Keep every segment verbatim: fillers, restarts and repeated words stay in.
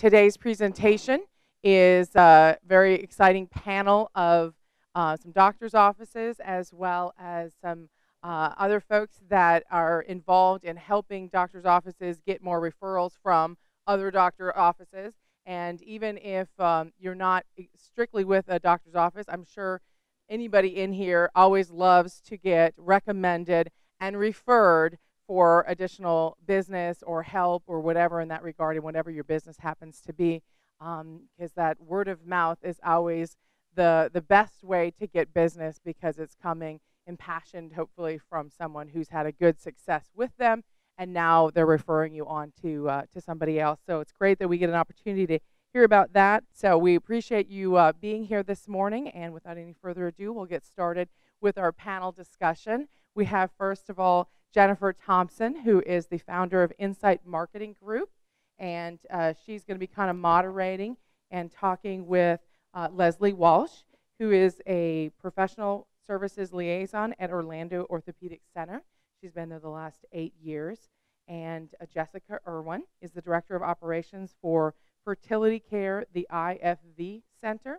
Today's presentation is a very exciting panel of uh, some doctors' offices as well as some uh, other folks that are involved in helping doctors' offices get more referrals from other doctor offices. And even if um, you're not strictly with a doctor's office, I'm sure anybody in here always loves to get recommended and referred for additional business or help or whatever in that regard, and whatever your business happens to be, um, is that word of mouth is always the, the best way to get business, because it's coming impassioned, hopefully, from someone who's had a good success with them, and now they're referring you on to, uh, to somebody else. So it's great that we get an opportunity to hear about that. So we appreciate you uh, being here this morning, and without any further ado, we'll get started with our panel discussion. We have, first of all, Jennifer Thompson, who is the founder of Insight Marketing Group, and uh, she's going to be kind of moderating and talking with uh, Leslie Walsh, who is a professional services liaison at Orlando Orthopedic Center. She's been there the last eight years. And uh, Jessica Irwin is the Director of Operations for Fertility Care, the I F V Center.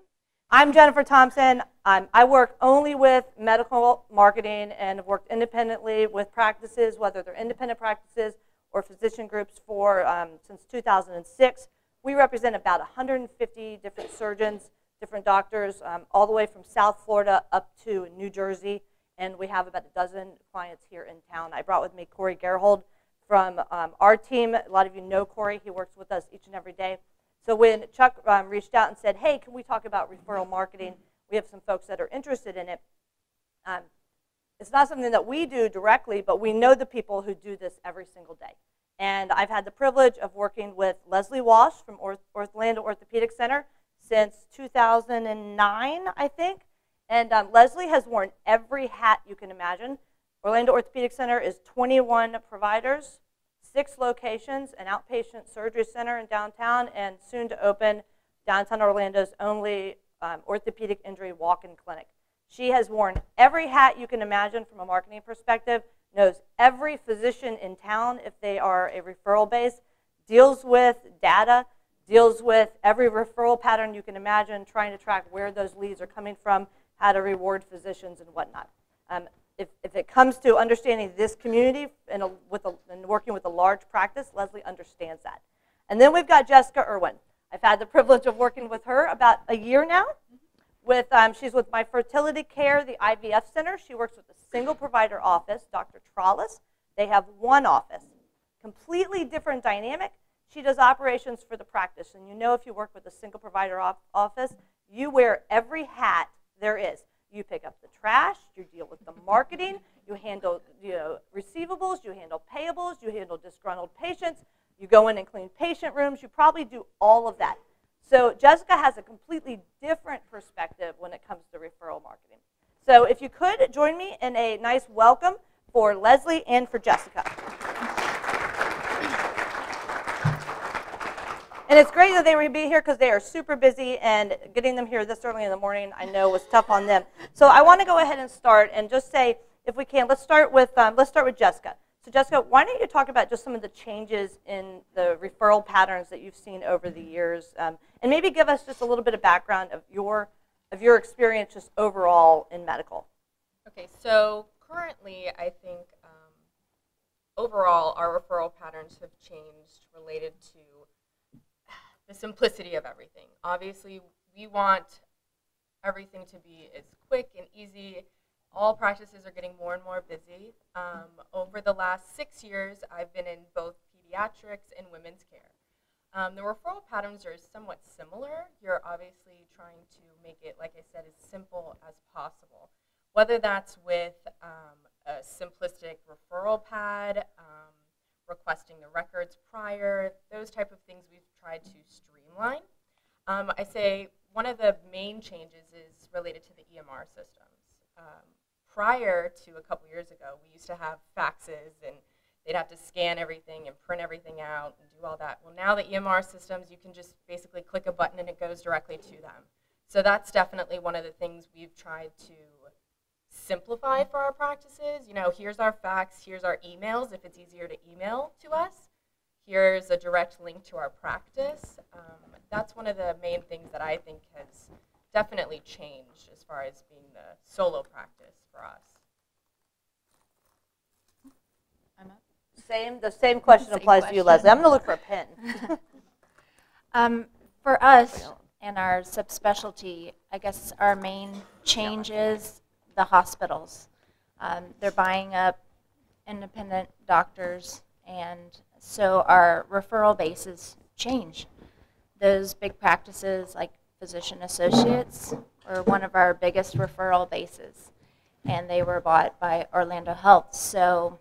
I'm Jennifer Thompson. I'm, I work only with medical marketing and have worked independently with practices, whether they're independent practices or physician groups, for um, since two thousand six. We represent about one hundred fifty different surgeons, different doctors, um, all the way from South Florida up to New Jersey. And we have about a dozen clients here in town. I brought with me Corey Gerhold from um, our team. A lot of you know Corey. He works with us each and every day. So when Chuck um, reached out and said, hey, can we talk about referral marketing? We have some folks that are interested in it. Um, it's not something that we do directly, but we know the people who do this every single day. And I've had the privilege of working with Leslie Walsh from Orlando Orthopedic Center since two thousand nine, I think. And um, Leslie has worn every hat you can imagine. Orlando Orthopedic Center is twenty-one providers, six locations, an outpatient surgery center in downtown, and soon to open downtown Orlando's only um, orthopedic injury walk-in clinic. She has worn every hat you can imagine from a marketing perspective, knows every physician in town if they are a referral base, deals with data, deals with every referral pattern you can imagine, trying to track where those leads are coming from, how to reward physicians and whatnot. Um, if, if it comes to understanding this community and, a, with a, and working with a large practice, Leslie understands that. And then we've got Jessica Irwin. I've had the privilege of working with her about a year now. With, um, she's with my Fertility Care, the I V F Center. She works with a single provider office, Doctor Trollis. They have one office, completely different dynamic. She does operations for the practice. And you know, if you work with a single provider op office, you wear every hat there is. You pick up the trash, you deal with the marketing, you handle you know, receivables, you handle payables, you handle disgruntled patients, you go in and clean patient rooms, you probably do all of that. So Jessica has a completely different perspective when it comes to referral marketing. So if you could join me in a nice welcome for Leslie and for Jessica. And it's great that they would be here because they are super busy, and getting them here this early in the morning I know was tough on them. So I want to go ahead and start and just say, if we can, let's start with um, let's start with Jessica. So Jessica, why don't you talk about just some of the changes in the referral patterns that you've seen over the years, um, and maybe give us just a little bit of background of your of your experience just overall in medical. Okay, so currently I think um, overall our referral patterns have changed related to the simplicity of everything. Obviously, we want everything to be as quick and easy. All practices are getting more and more busy. Um, over the last six years, I've been in both pediatrics and women's care. Um, the referral patterns are somewhat similar. You're obviously trying to make it, like I said, as simple as possible. Whether that's with um, a simplistic referral pad, um, requesting the records prior, those type of things we've tried to streamline. Um, I say one of the main changes is related to the E M R systems. Um, prior to a couple years ago, we used to have faxes, and they'd have to scan everything and print everything out and do all that. Well, now the E M R systems, you can just basically click a button and it goes directly to them. So that's definitely one of the things we've tried to simplify for our practices. You know, here's our fax, here's our emails, if it's easier to email to us. here's a direct link to our practice. Um, that's one of the main things that I think has definitely changed as far as being the solo practice for us. I'm up. Same, the same question same applies question. to you, Leslie. I'm going to look for a pen. um, for us and our subspecialty, I guess our main change is the hospitals. Um, they're buying up independent doctors, and so our referral bases change. Those big practices like Physician Associates were one of our biggest referral bases, and they were bought by Orlando Health. So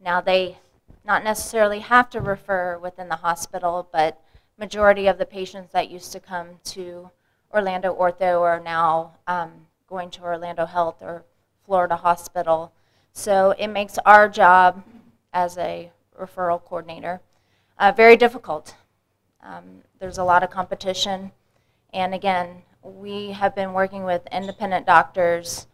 now they not necessarily have to refer within the hospital, but majority of the patients that used to come to Orlando Ortho are now um, going to Orlando Health or Florida Hospital. So it makes our job as a referral coordinator uh, very difficult. Um, there's a lot of competition, and again, we have been working with independent doctors,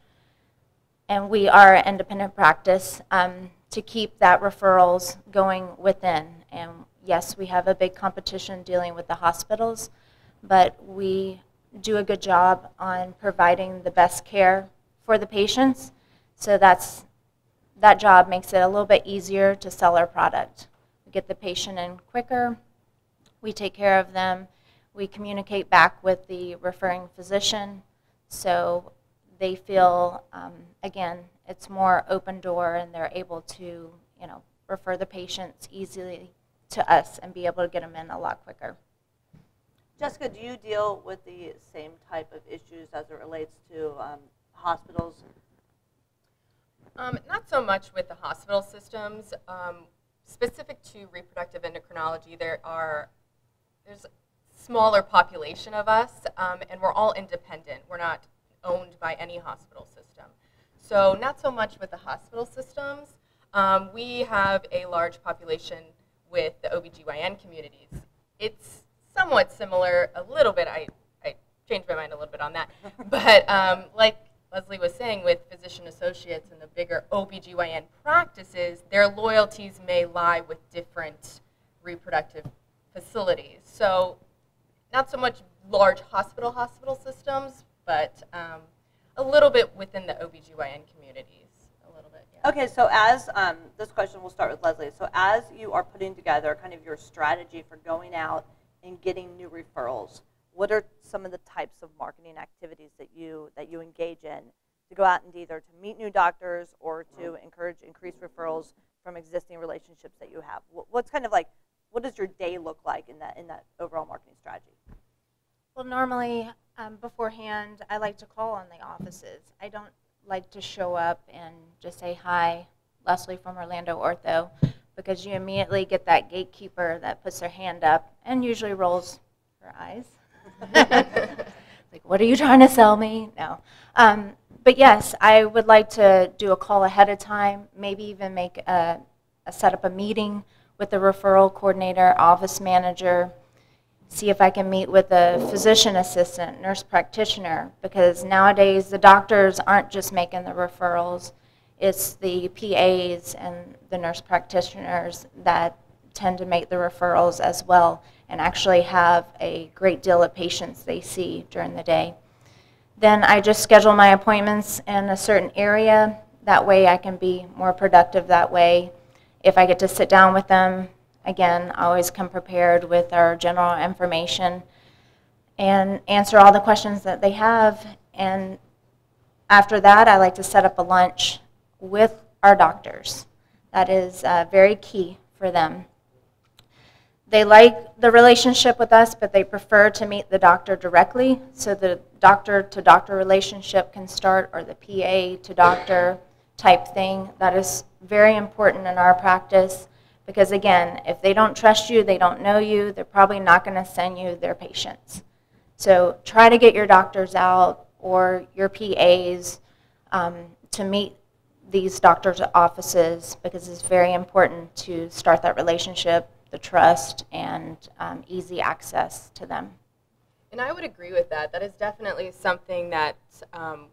and we are an independent practice, um, to keep that referrals going within. And yes, we have a big competition dealing with the hospitals, but we do a good job on providing the best care for the patients, so that's that job makes it a little bit easier to sell our product. We get the patient in quicker, we take care of them, we communicate back with the referring physician, so they feel, um, again, it's more open door, and they're able to, you know, refer the patients easily to us and be able to get them in a lot quicker. Jessica, do you deal with the same type of issues as it relates to um, hospitals? Um, not so much with the hospital systems. Um, specific to reproductive endocrinology, there are, there's a smaller population of us, um, and we're all independent. We're not owned by any hospital system. So not so much with the hospital systems. Um, we have a large population with the O B G Y N communities. It's somewhat similar, a little bit. I, I changed my mind a little bit on that. But um, like Leslie was saying, with Physician Associates and the bigger O B G Y N practices, their loyalties may lie with different reproductive facilities. So not so much large hospital hospital systems, but um, a little bit within the O B G Y N communities, a little bit, yeah. Okay, so as, um, this question will start with Leslie. So as you are putting together kind of your strategy for going out and getting new referrals, what are some of the types of marketing activities that you that you engage in to go out and either to meet new doctors or to encourage increased referrals from existing relationships that you have? What's kind of like, what does your day look like in that in that overall marketing strategy? Well, normally um, beforehand, I like to call on the offices. I don't like to show up and just say, "Hi, Leslie from Orlando Ortho," because you immediately get that gatekeeper that puts their hand up and usually rolls her eyes. Like, what are you trying to sell me? No. Um, but yes, I would like to do a call ahead of time, maybe even make a, a set up a meeting with the referral coordinator, office manager, see if I can meet with a physician assistant, nurse practitioner, because nowadays the doctors aren't just making the referrals, it's the P As and the nurse practitioners that tend to make the referrals as well, and actually have a great deal of patients they see during the day. Then I just schedule my appointments in a certain area. That way I can be more productive that way. If I get to sit down with them, again, I always come prepared with our general information and answer all the questions that they have. And after that, I like to set up a lunch with our doctors. That is uh, very key for them. They like the relationship with us, but they prefer to meet the doctor directly, so the doctor-to-doctor relationship can start, or the P A-to-doctor type thing. That is very important in our practice, because again, if they don't trust you, they don't know you, they're probably not going to send you their patients. So try to get your doctors out or your P As um, to meet these doctors' offices, because it's very important to start that relationship, the trust, and um, easy access to them. And I would agree with that. That is definitely something that, um,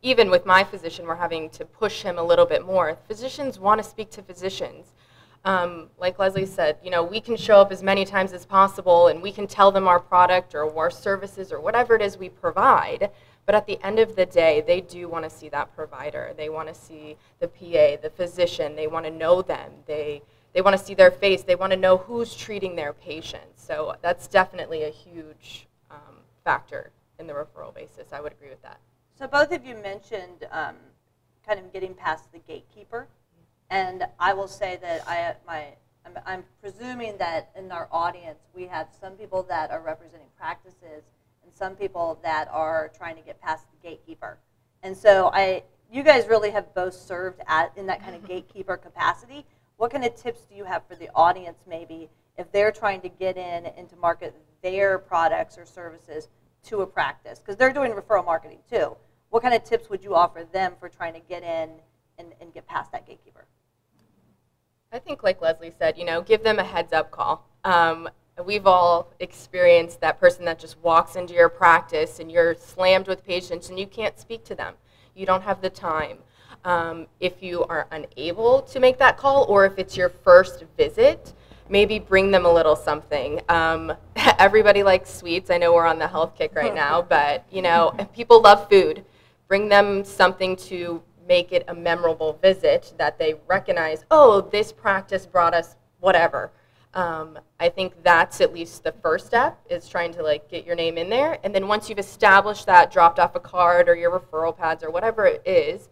even with my physician, we're having to push him a little bit more. Physicians want to speak to physicians. Um, like Leslie said, you know, we can show up as many times as possible and we can tell them our product or our services or whatever it is we provide, but at the end of the day, they do want to see that provider. They want to see the P A, the physician. They want to know them. They, they want to see their face. They want to know who's treating their patient. So that's definitely a huge um, factor in the referral basis. I would agree with that. So both of you mentioned um, kind of getting past the gatekeeper. And I will say that I, my, I'm, I'm presuming that in our audience we have some people that are representing practices and some people that are trying to get past the gatekeeper. And so I, you guys really have both served at, in that kind of gatekeeper capacity. What kind of tips do you have for the audience maybe if they're trying to get in and to market their products or services to a practice? Because they're doing referral marketing too. What kind of tips would you offer them for trying to get in and, and get past that gatekeeper? I think like Leslie said, you know, give them a heads up call. Um, we've all experienced that person that just walks into your practice and you're slammed with patients and you can't speak to them. You don't have the time. Um, if you are unable to make that call or if it's your first visit, maybe bring them a little something. Um, everybody likes sweets. I know we're on the health kick right now, but you know, people love food. Bring them something to make it a memorable visit that they recognize, oh, this practice brought us whatever. Um, I think that's at least the first step is trying to like get your name in there. And then once you've established that, dropped off a card or your referral pads or whatever it is,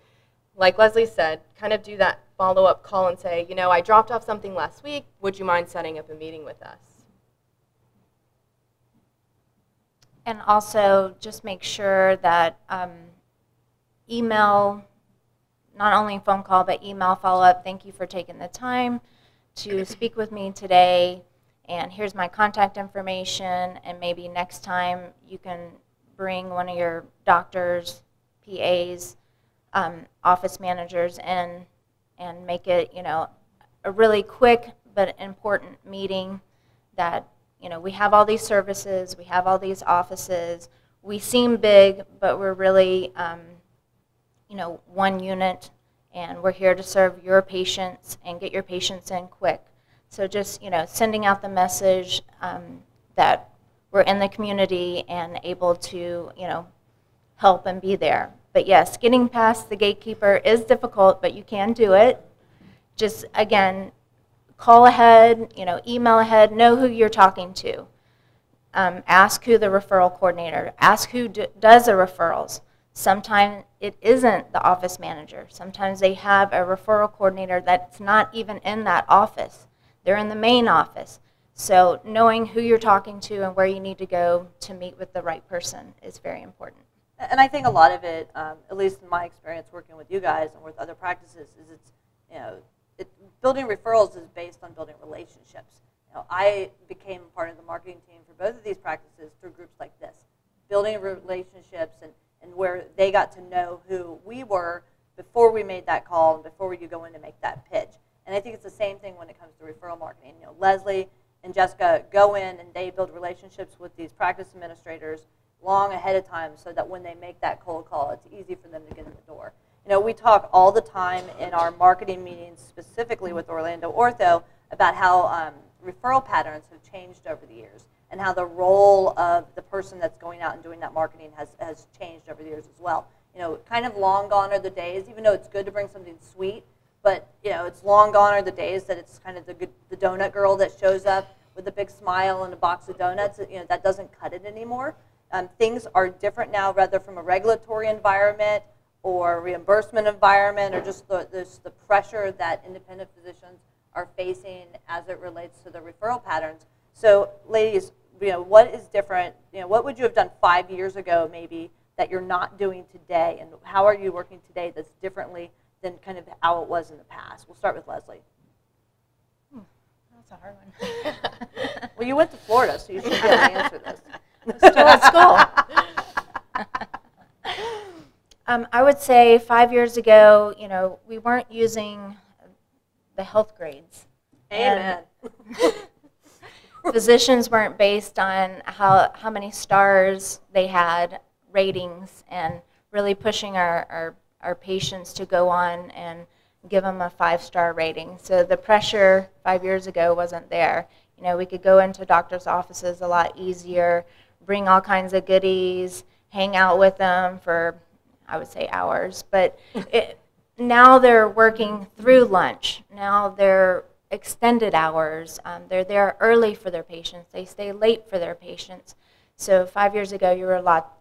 like Leslie said, kind of do that follow-up call and say, you know, I dropped off something last week. Would you mind setting up a meeting with us? And also just make sure that um, email, not only phone call, but email follow-up. Thank you for taking the time to speak with me today. And here's my contact information. And maybe next time you can bring one of your doctors, P As, um, office managers in and make it, you know, a really quick but important meeting that, you know, we have all these services, we have all these offices. We seem big, but we're really, um, you know, one unit, and we're here to serve your patients and get your patients in quick. So just, you know, sending out the message um, that we're in the community and able to, you know, help and be there. But yes, getting past the gatekeeper is difficult, but you can do it. Just, again, call ahead, you know, email ahead, know who you're talking to. Um, ask who the referral coordinator, ask who do, does the referrals. Sometimes it isn't the office manager. Sometimes they have a referral coordinator that's not even in that office. They're in the main office. So knowing who you're talking to and where you need to go to meet with the right person is very important. And I think a lot of it, um, at least in my experience working with you guys and with other practices, is it's, you know, it, building referrals is based on building relationships. You know, I became part of the marketing team for both of these practices through groups like this, building relationships and and where they got to know who we were before we made that call and before you go in to make that pitch. And I think it's the same thing when it comes to referral marketing. You know, Leslie and Jessica go in and they build relationships with these practice administrators long ahead of time so that when they make that cold call, it's easy for them to get in the door. You know, we talk all the time in our marketing meetings, specifically with Orlando Ortho, about how um, referral patterns have changed over the years, and how the role of the person that's going out and doing that marketing has, has changed over the years as well. You know, kind of long gone are the days, even though it's good to bring something sweet, but, you know, it's long gone are the days that it's kind of the, good, the donut girl that shows up with a big smile and a box of donuts. You know, that doesn't cut it anymore. Um, things are different now, rather from a regulatory environment or reimbursement environment, or just the, this, the pressure that independent physicians are facing as it relates to the referral patterns. So, ladies, you know, what is different, you know, what would you have done five years ago maybe that you're not doing today, and how are you working today that's differently than kind of how it was in the past? We'll start with Leslie. Hmm. That's a hard one. Well, you went to Florida, so you should be able to answer this. I'm still at school. um, I would say five years ago, you know, we weren't using the Healthgrades. Amen. And physicians weren't based on how, how many stars they had, ratings, and really pushing our, our, our patients to go on and give them a five-star rating. So the pressure five years ago wasn't there. You know, we could go into doctors' offices a lot easier, bring all kinds of goodies, hang out with them for, I would say, hours. But it, now they're working through lunch. Now they're extended hours. Um, they're there early for their patients. They stay late for their patients. So five years ago, you were a lot,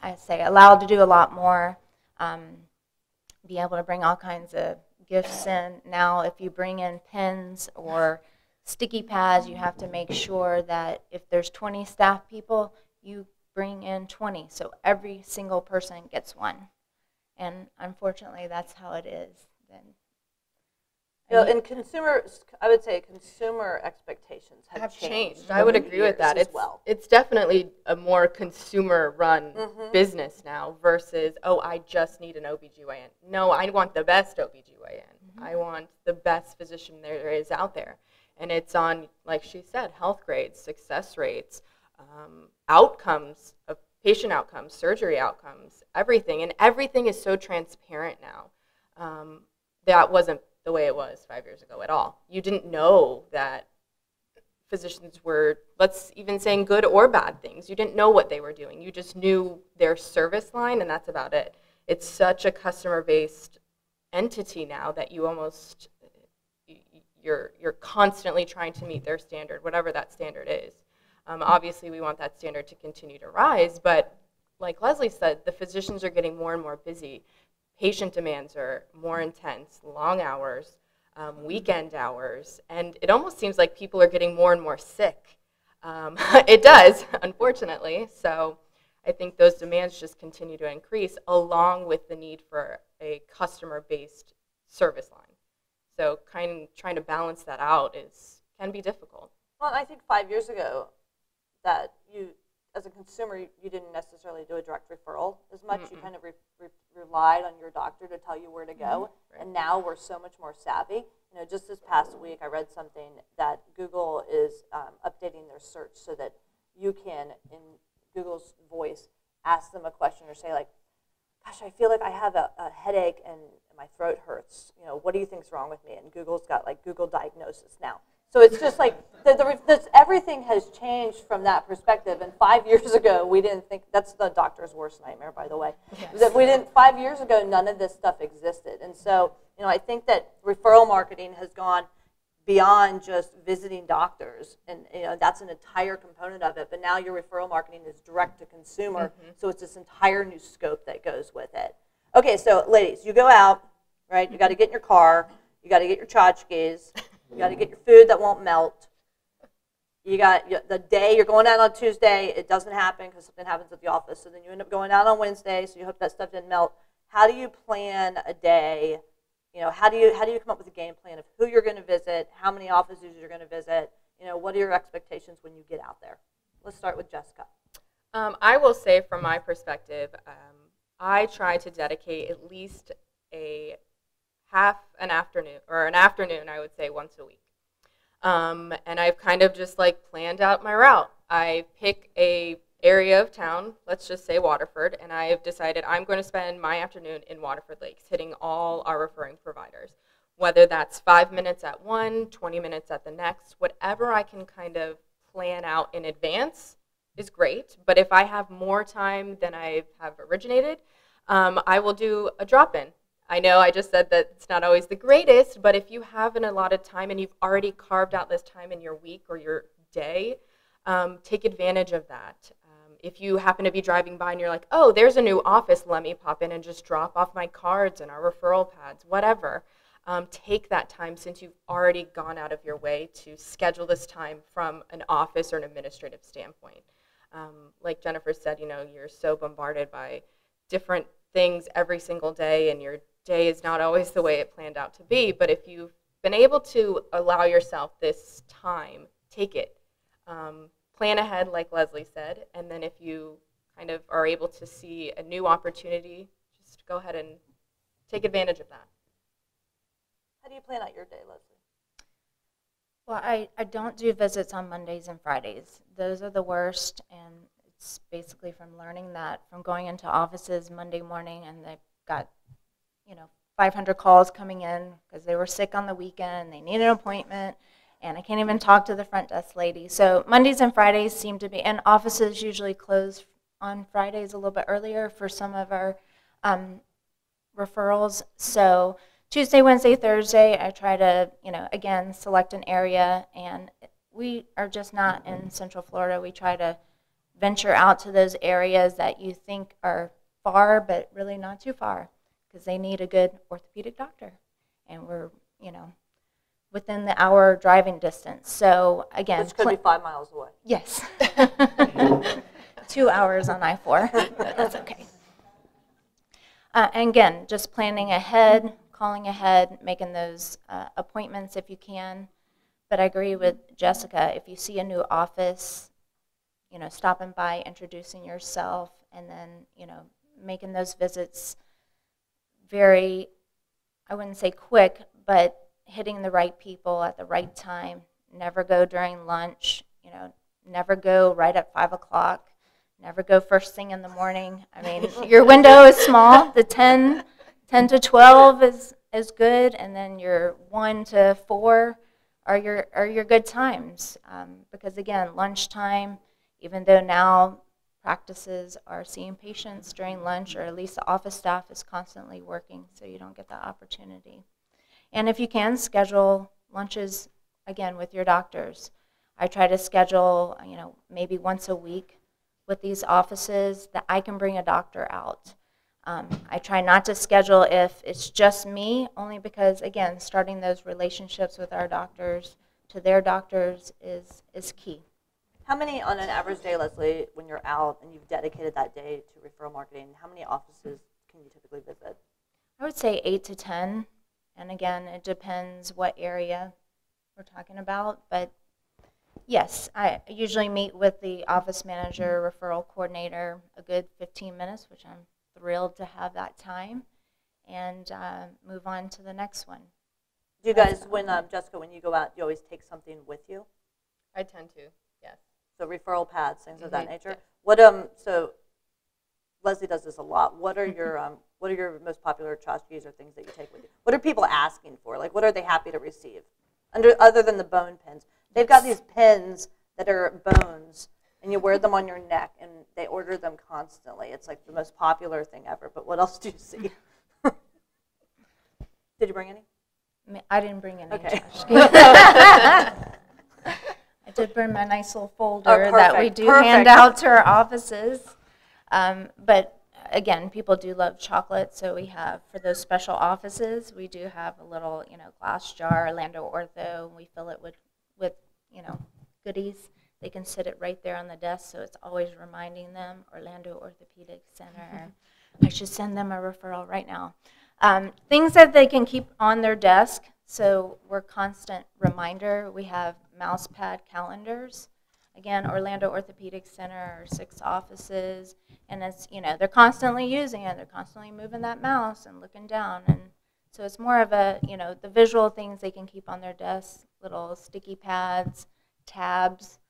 I say, allowed to do a lot more, um, be able to bring all kinds of gifts in. Now, if you bring in pens or sticky pads, you have to make sure that if there's twenty staff people, you bring in twenty. So every single person gets one. And unfortunately, that's how it is. Then, you know, and consumers, I would say consumer expectations have, have changed. changed. I would agree with that. It's, well. it's definitely a more consumer-run mm-hmm. business now versus, oh, I just need an O B G Y N. No, I want the best O B G Y N. Mm-hmm. I want the best physician there is out there. And it's on, like she said, health grades, success rates, um, outcomes, of patient outcomes, surgery outcomes, everything. And everything is so transparent now. Um, that wasn't the way it was five years ago at all. You didn't know that physicians were, let's even saying good or bad things. You didn't know what they were doing. You just knew their service line, and that's about it. It's such a customer-based entity now that you almost, you're, you're constantly trying to meet their standard, whatever that standard is. Um, obviously, we want that standard to continue to rise, but like Leslie said, the physicians are getting more and more busy. Patient demands are more intense, long hours, um, weekend hours, and it almost seems like people are getting more and more sick. Um, it does, unfortunately. So I think those demands just continue to increase, along with the need for a customer-based service line. So kind of trying to balance that out is can be difficult. Well, I think five years ago that you, as a consumer, you didn't necessarily do a direct referral as much. Mm-mm. You kind of re re relied on your doctor to tell you where to go. Mm-hmm. Right. And now we're so much more savvy. You know, just this past week, I read something that Google is um, updating their search so that you can, in Google's voice, ask them a question or say, like, gosh, I feel like I have a, a headache and my throat hurts. You know, what do you think's wrong with me? And Google's got, like, Google diagnosis now. So it's just like the, the, this, everything has changed from that perspective. And five years ago, we didn't think, that's the doctor's worst nightmare, by the way. Yes. That we didn't, five years ago, none of this stuff existed. And so, you know, I think that referral marketing has gone beyond just visiting doctors. And, you know, that's an entire component of it. But now your referral marketing is direct to consumer. Mm-hmm. So it's this entire new scope that goes with it. Okay, so ladies, you go out, right? You got to get in your car. You got to get your tchotchkes. You got to get your food that won't melt. You got you, the day, you're going out on Tuesday, it doesn't happen because something happens at the office. So then you end up going out on Wednesday, so you hope that stuff didn't melt. How do you plan a day? You know, how do you, how do you come up with a game plan of who you're going to visit, how many offices you're going to visit? You know, what are your expectations when you get out there? Let's start with Jessica. Um, I will say from my perspective, um, I try to dedicate at least a half an afternoon, or an afternoon, I would say, once a week. Um, and I've kind of just like planned out my route. I pick a area of town, let's just say Waterford, and I have decided I'm going to spend my afternoon in Waterford Lakes, hitting all our referring providers, whether that's five minutes at one, twenty minutes at the next, whatever I can kind of plan out in advance is great. But if I have more time than I have originated, um, I will do a drop-in. I know I just said that it's not always the greatest, but if you have an allotted time and you've already carved out this time in your week or your day, um, take advantage of that. Um, if you happen to be driving by and you're like, oh, there's a new office, let me pop in and just drop off my cards and our referral pads, whatever. Um, take that time since you've already gone out of your way to schedule this time from an office or an administrative standpoint. Um, like Jennifer said, you know, you're so bombarded by different things every single day, and you're day is not always the way it planned out to be, but if you've been able to allow yourself this time, take it. Um, plan ahead, like Leslie said, and then if you kind of are able to see a new opportunity, just go ahead and take advantage of that. How do you plan out your day, Leslie? Well, I, I don't do visits on Mondays and Fridays. Those are the worst, and it's basically from learning that, from going into offices Monday morning, and they've got, you know, five hundred calls coming in because they were sick on the weekend, they needed an appointment, and I can't even talk to the front desk lady. So Mondays and Fridays seem to be, and offices usually close on Fridays a little bit earlier for some of our um, referrals. So Tuesday, Wednesday, Thursday, I try to, you know, again, select an area, and we are just not in Central Florida. We try to venture out to those areas that you think are far, but really not too far, because they need a good orthopedic doctor, and we're, you know, within the hour driving distance. So again, which could be five miles away. Yes. Two hours on I four. That's okay. Uh, and again, just planning ahead, calling ahead, making those uh, appointments if you can. But I agree with Jessica, if you see a new office, you know, stopping by, introducing yourself, and then, you know, making those visits very, I wouldn't say quick, but hitting the right people at the right time. Never go during lunch, you know, never go right at five o'clock. Never go first thing in the morning. I mean, your window is small. The ten to twelve is, is good, and then your one to four are your, are your good times. Um, because again, lunchtime, even though now practices are seeing patients during lunch, or at least the office staff is constantly working, so you don't get that opportunity. And if you can, schedule lunches, again, with your doctors. I try to schedule, you know, maybe once a week with these offices that I can bring a doctor out. Um, I try not to schedule if it's just me, only because, again, starting those relationships with our doctors to their doctors is, is key. How many, on an average day, Leslie, when you're out and you've dedicated that day to referral marketing, how many offices can you typically visit? I would say eight to ten, and again, it depends what area we're talking about, but yes, I usually meet with the office manager, referral coordinator, a good fifteen minutes, which I'm thrilled to have that time, and uh, move on to the next one. Do you guys, when um, Jessica, when you go out, do you always take something with you? I tend to, yes. So referral pads, things mm-hmm. of that nature. Yeah. What um, so Leslie does this a lot. What are your um, what are your most popular tchotchkes or things that you take with you? What are people asking for? Like, what are they happy to receive? Under other than the bone pins. They've got these pins that are bones, and you wear them on your neck, and they order them constantly. It's like the most popular thing ever, but what else do you see? Did you bring any? I didn't bring any. Okay. I did bring my nice little folder oh, that we do perfect. hand out to our offices. Um, but again, people do love chocolate, so we have, for those special offices, we do have a little, you know, glass jar, Orlando Ortho, and we fill it with with, you know, goodies. They can sit it right there on the desk, so it's always reminding them, Orlando Orthopedic Center. I should send them a referral right now. Um, things that they can keep on their desk, so we're constant reminder. We have mouse pad calendars. Again, Orlando Orthopedic Center, six offices, and it's, you know, they're constantly using it. They're constantly moving that mouse and looking down, and so it's more of a, you know, the visual things they can keep on their desk. Little sticky pads, tabs.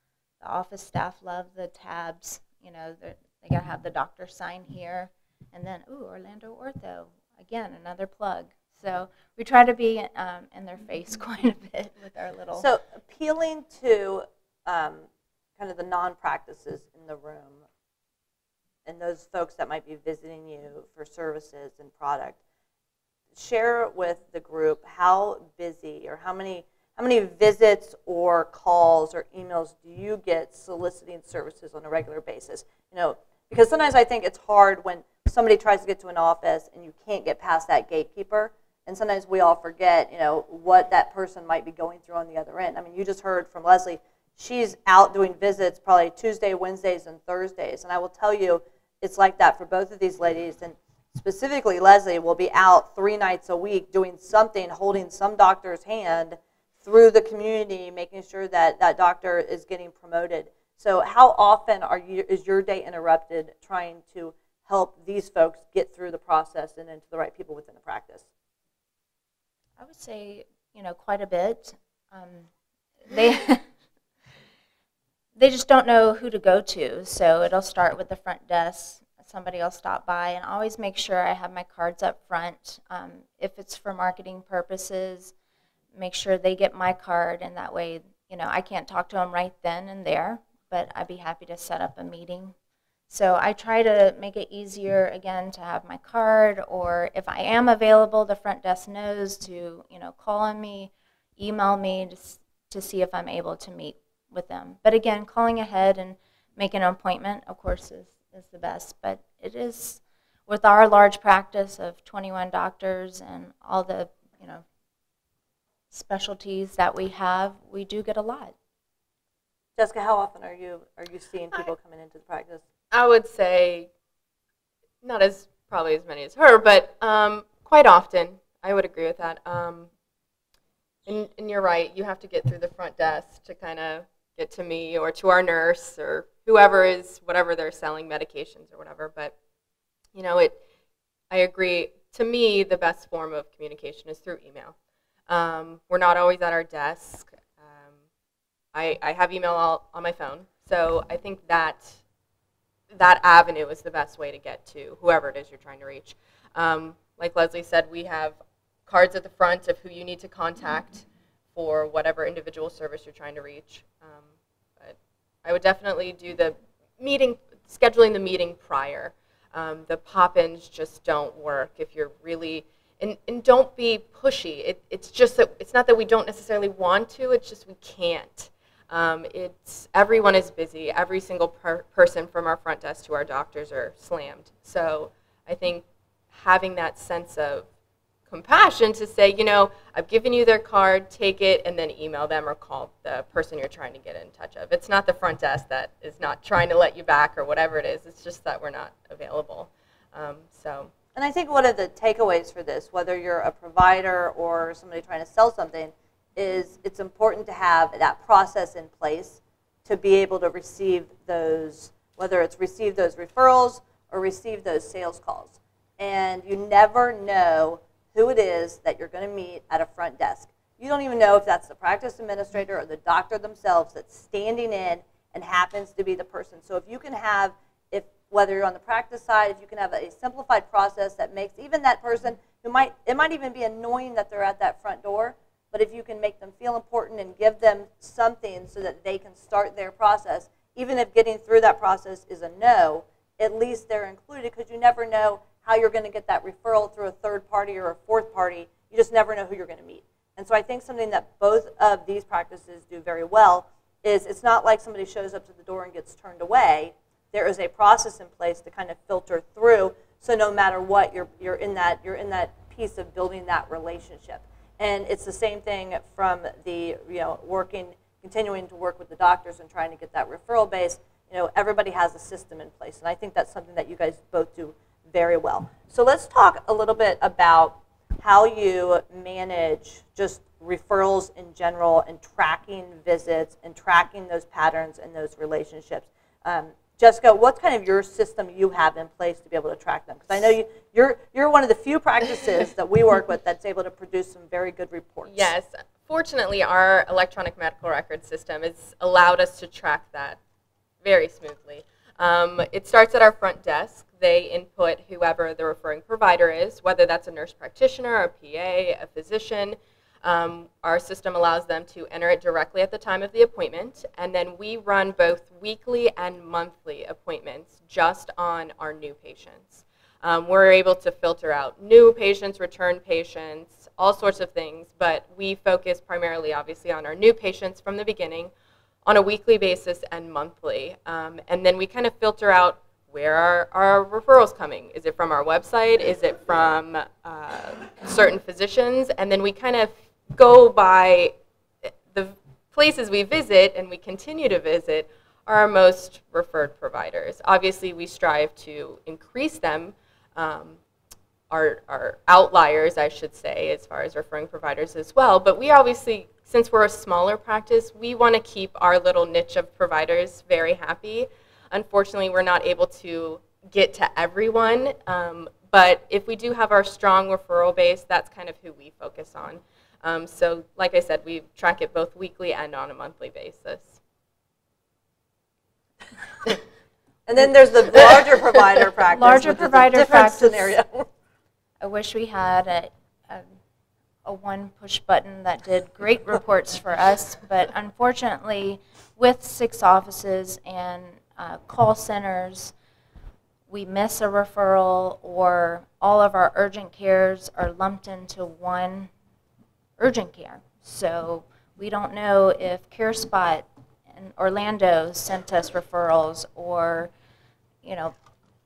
The office staff love the tabs. You know, they gotta have the doctor sign here, and then ooh, Orlando Ortho, again, another plug. So we try to be um, in their face quite a bit with our little. So appealing to um, kind of the non-practices in the room, and those folks that might be visiting you for services and product. Share with the group how busy or how many. How many visits or calls or emails do you get soliciting services on a regular basis? You know, because sometimes I think it's hard when somebody tries to get to an office and you can't get past that gatekeeper, and sometimes we all forget, you know, what that person might be going through on the other end. I mean, you just heard from Leslie. She's out doing visits probably Tuesday, Wednesdays, and Thursdays, and I will tell you it's like that for both of these ladies, and specifically Leslie will be out three nights a week doing something, holding some doctor's hand through the community, making sure that that doctor is getting promoted. So how often are you, is your day interrupted trying to help these folks get through the process and into the right people within the practice? I would say, you know, quite a bit. Um, they, they just don't know who to go to, so it'll start with the front desk. somebody will stop by, and always make sure I have my cards up front. Um, if it's for marketing purposes, make sure they get my card, and that way, you know, I can't talk to them right then and there, but I'd be happy to set up a meeting. So I try to make it easier, again, to have my card, or if I am available, the front desk knows to, you know, call on me, email me to, to see if I'm able to meet with them. But again, calling ahead and making an appointment, of course, is, is the best. But it is, with our large practice of twenty-one doctors and all the, you know, specialties that we have, we do get a lot. Jessica, how often are you are you seeing people coming into the practice? I would say not as probably as many as her, but um, quite often. I would agree with that. Um, and, and you're right. You have to get through the front desk to kind of get to me or to our nurse or whoever is whatever they're selling, medications or whatever. But you know, it. I agree. To me, the best form of communication is through email. Um, we're not always at our desk. Um, I, I have email all, on my phone, so I think that that avenue is the best way to get to whoever it is you're trying to reach. Um, like Leslie said, we have cards at the front of who you need to contact for whatever individual service you're trying to reach. Um, but I would definitely do the meeting, scheduling the meeting prior. Um, the pop-ins just don't work if you're really. And, and don't be pushy. It, it's just that it's not that we don't necessarily want to. It's just we can't. Um, it's everyone is busy. Every single per person from our front desk to our doctors are slammed. So I think having that sense of compassion to say, you know, I've given you their card, take it, and then email them or call the person you're trying to get in touch of. It's not the front desk that is not trying to let you back or whatever it is. It's just that we're not available. Um, so. And I think one of the takeaways for this, whether you're a provider or somebody trying to sell something, is it's important to have that process in place to be able to receive those, whether it's receive those referrals or receive those sales calls. And you never know who it is that you're going to meet at a front desk. You don't even know if that's the practice administrator or the doctor themselves that's standing in and happens to be the person. So if you can have, whether you're on the practice side, if you can have a simplified process that makes even that person who might, it might even be annoying that they're at that front door, but if you can make them feel important and give them something so that they can start their process, even if getting through that process is a no, at least they're included, because you never know how you're going to get that referral through a third party or a fourth party. You just never know who you're going to meet. And so I think something that both of these practices do very well is it's not like somebody shows up to the door and gets turned away. There is a process in place to kind of filter through, so no matter what, you're, you're, in that, you're in that piece of building that relationship. And it's the same thing from the, you know, working, continuing to work with the doctors and trying to get that referral base. You know, everybody has a system in place, and I think that's something that you guys both do very well. So let's talk a little bit about how you manage just referrals in general and tracking visits and tracking those patterns and those relationships. Um, Jessica, what kind of your system you have in place to be able to track them? Because I know you, you're, you're one of the few practices that we work with that's able to produce some very good reports. Yes. Fortunately, our electronic medical record system has allowed us to track that very smoothly. Um, it starts at our front desk. They input whoever the referring provider is, whether that's a nurse practitioner, a P A, a physician. Um, our system allows them to enter it directly at the time of the appointment, and then we run both weekly and monthly appointments just on our new patients. Um, we're able to filter out new patients, return patients, all sorts of things, but we focus primarily, obviously, on our new patients from the beginning on a weekly basis and monthly, um, and then we kind of filter out where are our referrals coming? Is it from our website? Is it from uh, certain physicians? And then we kind of go by the places we visit and we continue to visit are our most referred providers. Obviously, we strive to increase them. Um, our, our outliers, I should say, as far as referring providers as well. But we obviously, since we're a smaller practice, we want to keep our little niche of providers very happy. Unfortunately, we're not able to get to everyone, um, but if we do have our strong referral base, that's kind of who we focus on. Um, so, like I said, we track it both weekly and on a monthly basis. And then there's the larger provider practice. Larger provider practice. Scenario. I wish we had a, a, a one push button that did great reports for us, but unfortunately, with six offices and uh, call centers, we miss a referral, or all of our urgent cares are lumped into one urgent care. So we don't know if CareSpot in Orlando sent us referrals, or, you know,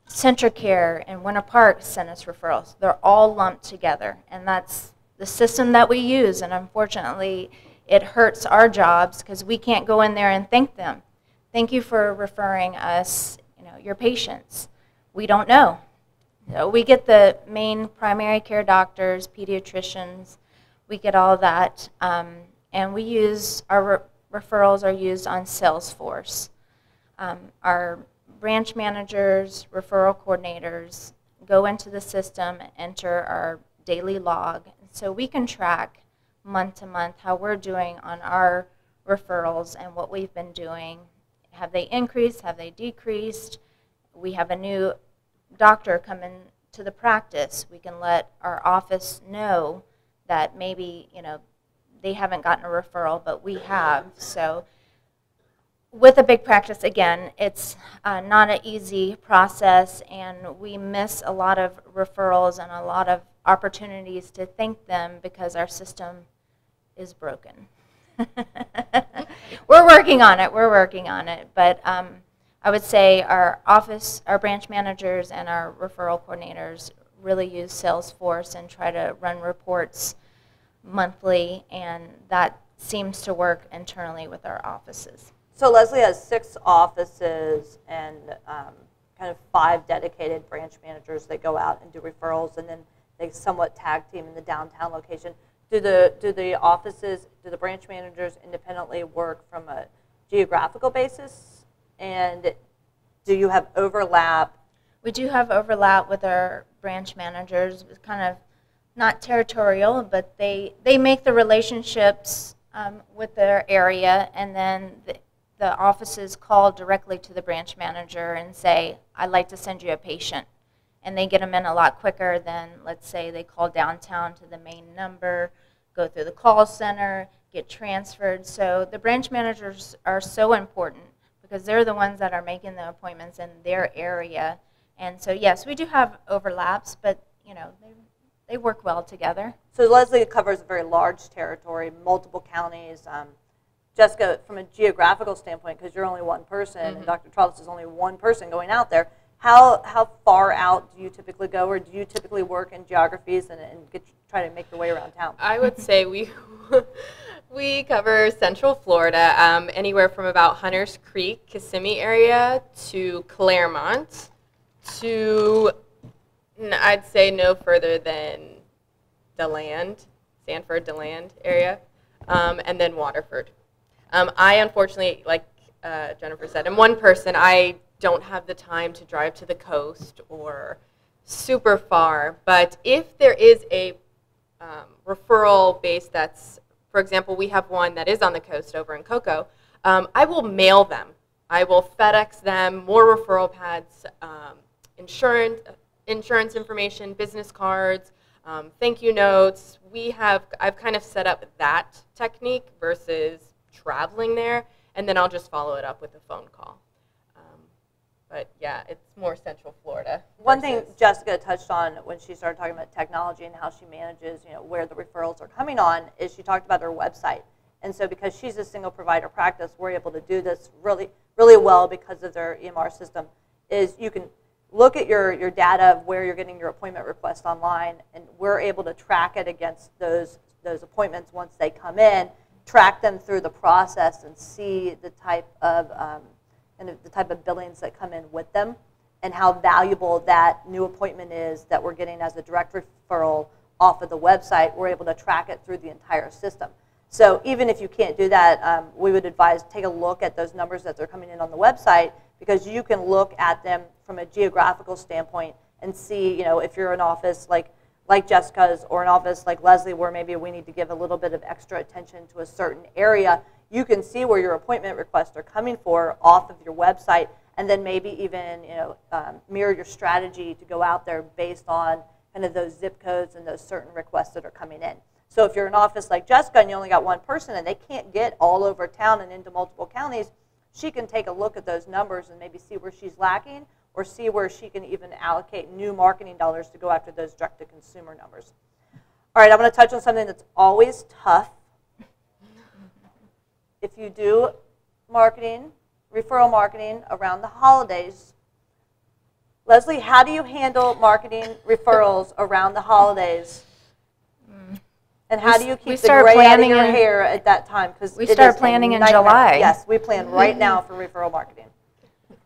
Centricare and Winter Park sent us referrals. They're all lumped together, and that's the system that we use, and unfortunately it hurts our jobs because we can't go in there and thank them. Thank you for referring us, you know, your patients. We don't know. So we get the main primary care doctors, pediatricians, we get all that, um, and we use, our re referrals are used on Salesforce. Um, our branch managers, referral coordinators go into the system, enter our daily log, so we can track month to month how we're doing on our referrals and what we've been doing. Have they increased? Have they decreased? We have a new doctor come in to the practice. We can let our office know that maybe, you know, they haven't gotten a referral, but we have. So with a big practice, again, it's uh, not an easy process, and we miss a lot of referrals and a lot of opportunities to thank them because our system is broken. We're working on it, we're working on it, but um, I would say our office, our branch managers, and our referral coordinators really use Salesforce and try to run reports monthly, and that seems to work internally with our offices. So Leslie has six offices and um, kind of five dedicated branch managers that go out and do referrals, and then they somewhat tag team in the downtown location. Do the do the offices, do the branch managers independently work from a geographical basis, and do you have overlap? We do have overlap with our branch managers. It's kind of not territorial, but they they make the relationships um, with their area, and then. The, The offices call directly to the branch manager and say, I'd like to send you a patient. And they get them in a lot quicker than, let's say, they call downtown to the main number, go through the call center, get transferred. So the branch managers are so important because they're the ones that are making the appointments in their area. And so, yes, we do have overlaps, but, you know, they, they work well together. So Leslie covers a very large territory, multiple counties. Um, Jessica, from a geographical standpoint, because you're only one person, mm-hmm. and Doctor Trollis is only one person going out there, how, how far out do you typically go, or do you typically work in geographies and, and get, try to make your way around town? I would say we, we cover Central Florida, um, anywhere from about Hunter's Creek, Kissimmee area, to Claremont, to, I'd say, no further than Deland, Sanford, Deland area, um, and then Waterford. Um, I unfortunately, like uh, Jennifer said, I'm one person. I don't have the time to drive to the coast or super far. But if there is a um, referral base that's, for example, we have one that is on the coast over in Cocoa, um, I will mail them. I will FedEx them more referral pads, um, insurance, insurance information, business cards, um, thank you notes. We have, I've kind of set up that technique versus traveling there, and then I'll just follow it up with a phone call. Um, but yeah, it's more Central Florida. One thing Jessica touched on when she started talking about technology and how she manages, you know, where the referrals are coming on, is she talked about her website. And so because she's a single provider practice, we're able to do this really, really well because of their E M R system, is you can look at your, your data of where you're getting your appointment request online, and we're able to track it against those, those appointments once they come in, track them through the process, and see the type of um, and the type of billings that come in with them, and how valuable that new appointment is that we're getting as a direct referral off of the website. We're able to track it through the entire system. So even if you can't do that, um, we would advise take a look at those numbers that they're coming in on the website, because you can look at them from a geographical standpoint and see, you know, if you're an office like like Jessica's, or an office like Leslie, where maybe we need to give a little bit of extra attention to a certain area, you can see where your appointment requests are coming for off of your website, and and then maybe even, you know, um, mirror your strategy to go out there based on kind of those zip codes and those certain requests that are coming in. So if you're an office like Jessica and you only got one person and they can't get all over town and into multiple counties, she can take a look at those numbers and maybe see where she's lacking or see where she can even allocate new marketing dollars to go after those direct-to-consumer numbers. All right, I'm going to touch on something that's always tough. If you do marketing, referral marketing around the holidays, Leslie, how do you handle marketing referrals around the holidays? Mm. And how we, do you keep the gray out of your in, hair at that time? Because we start planning in July. Yes, we plan right now for referral marketing.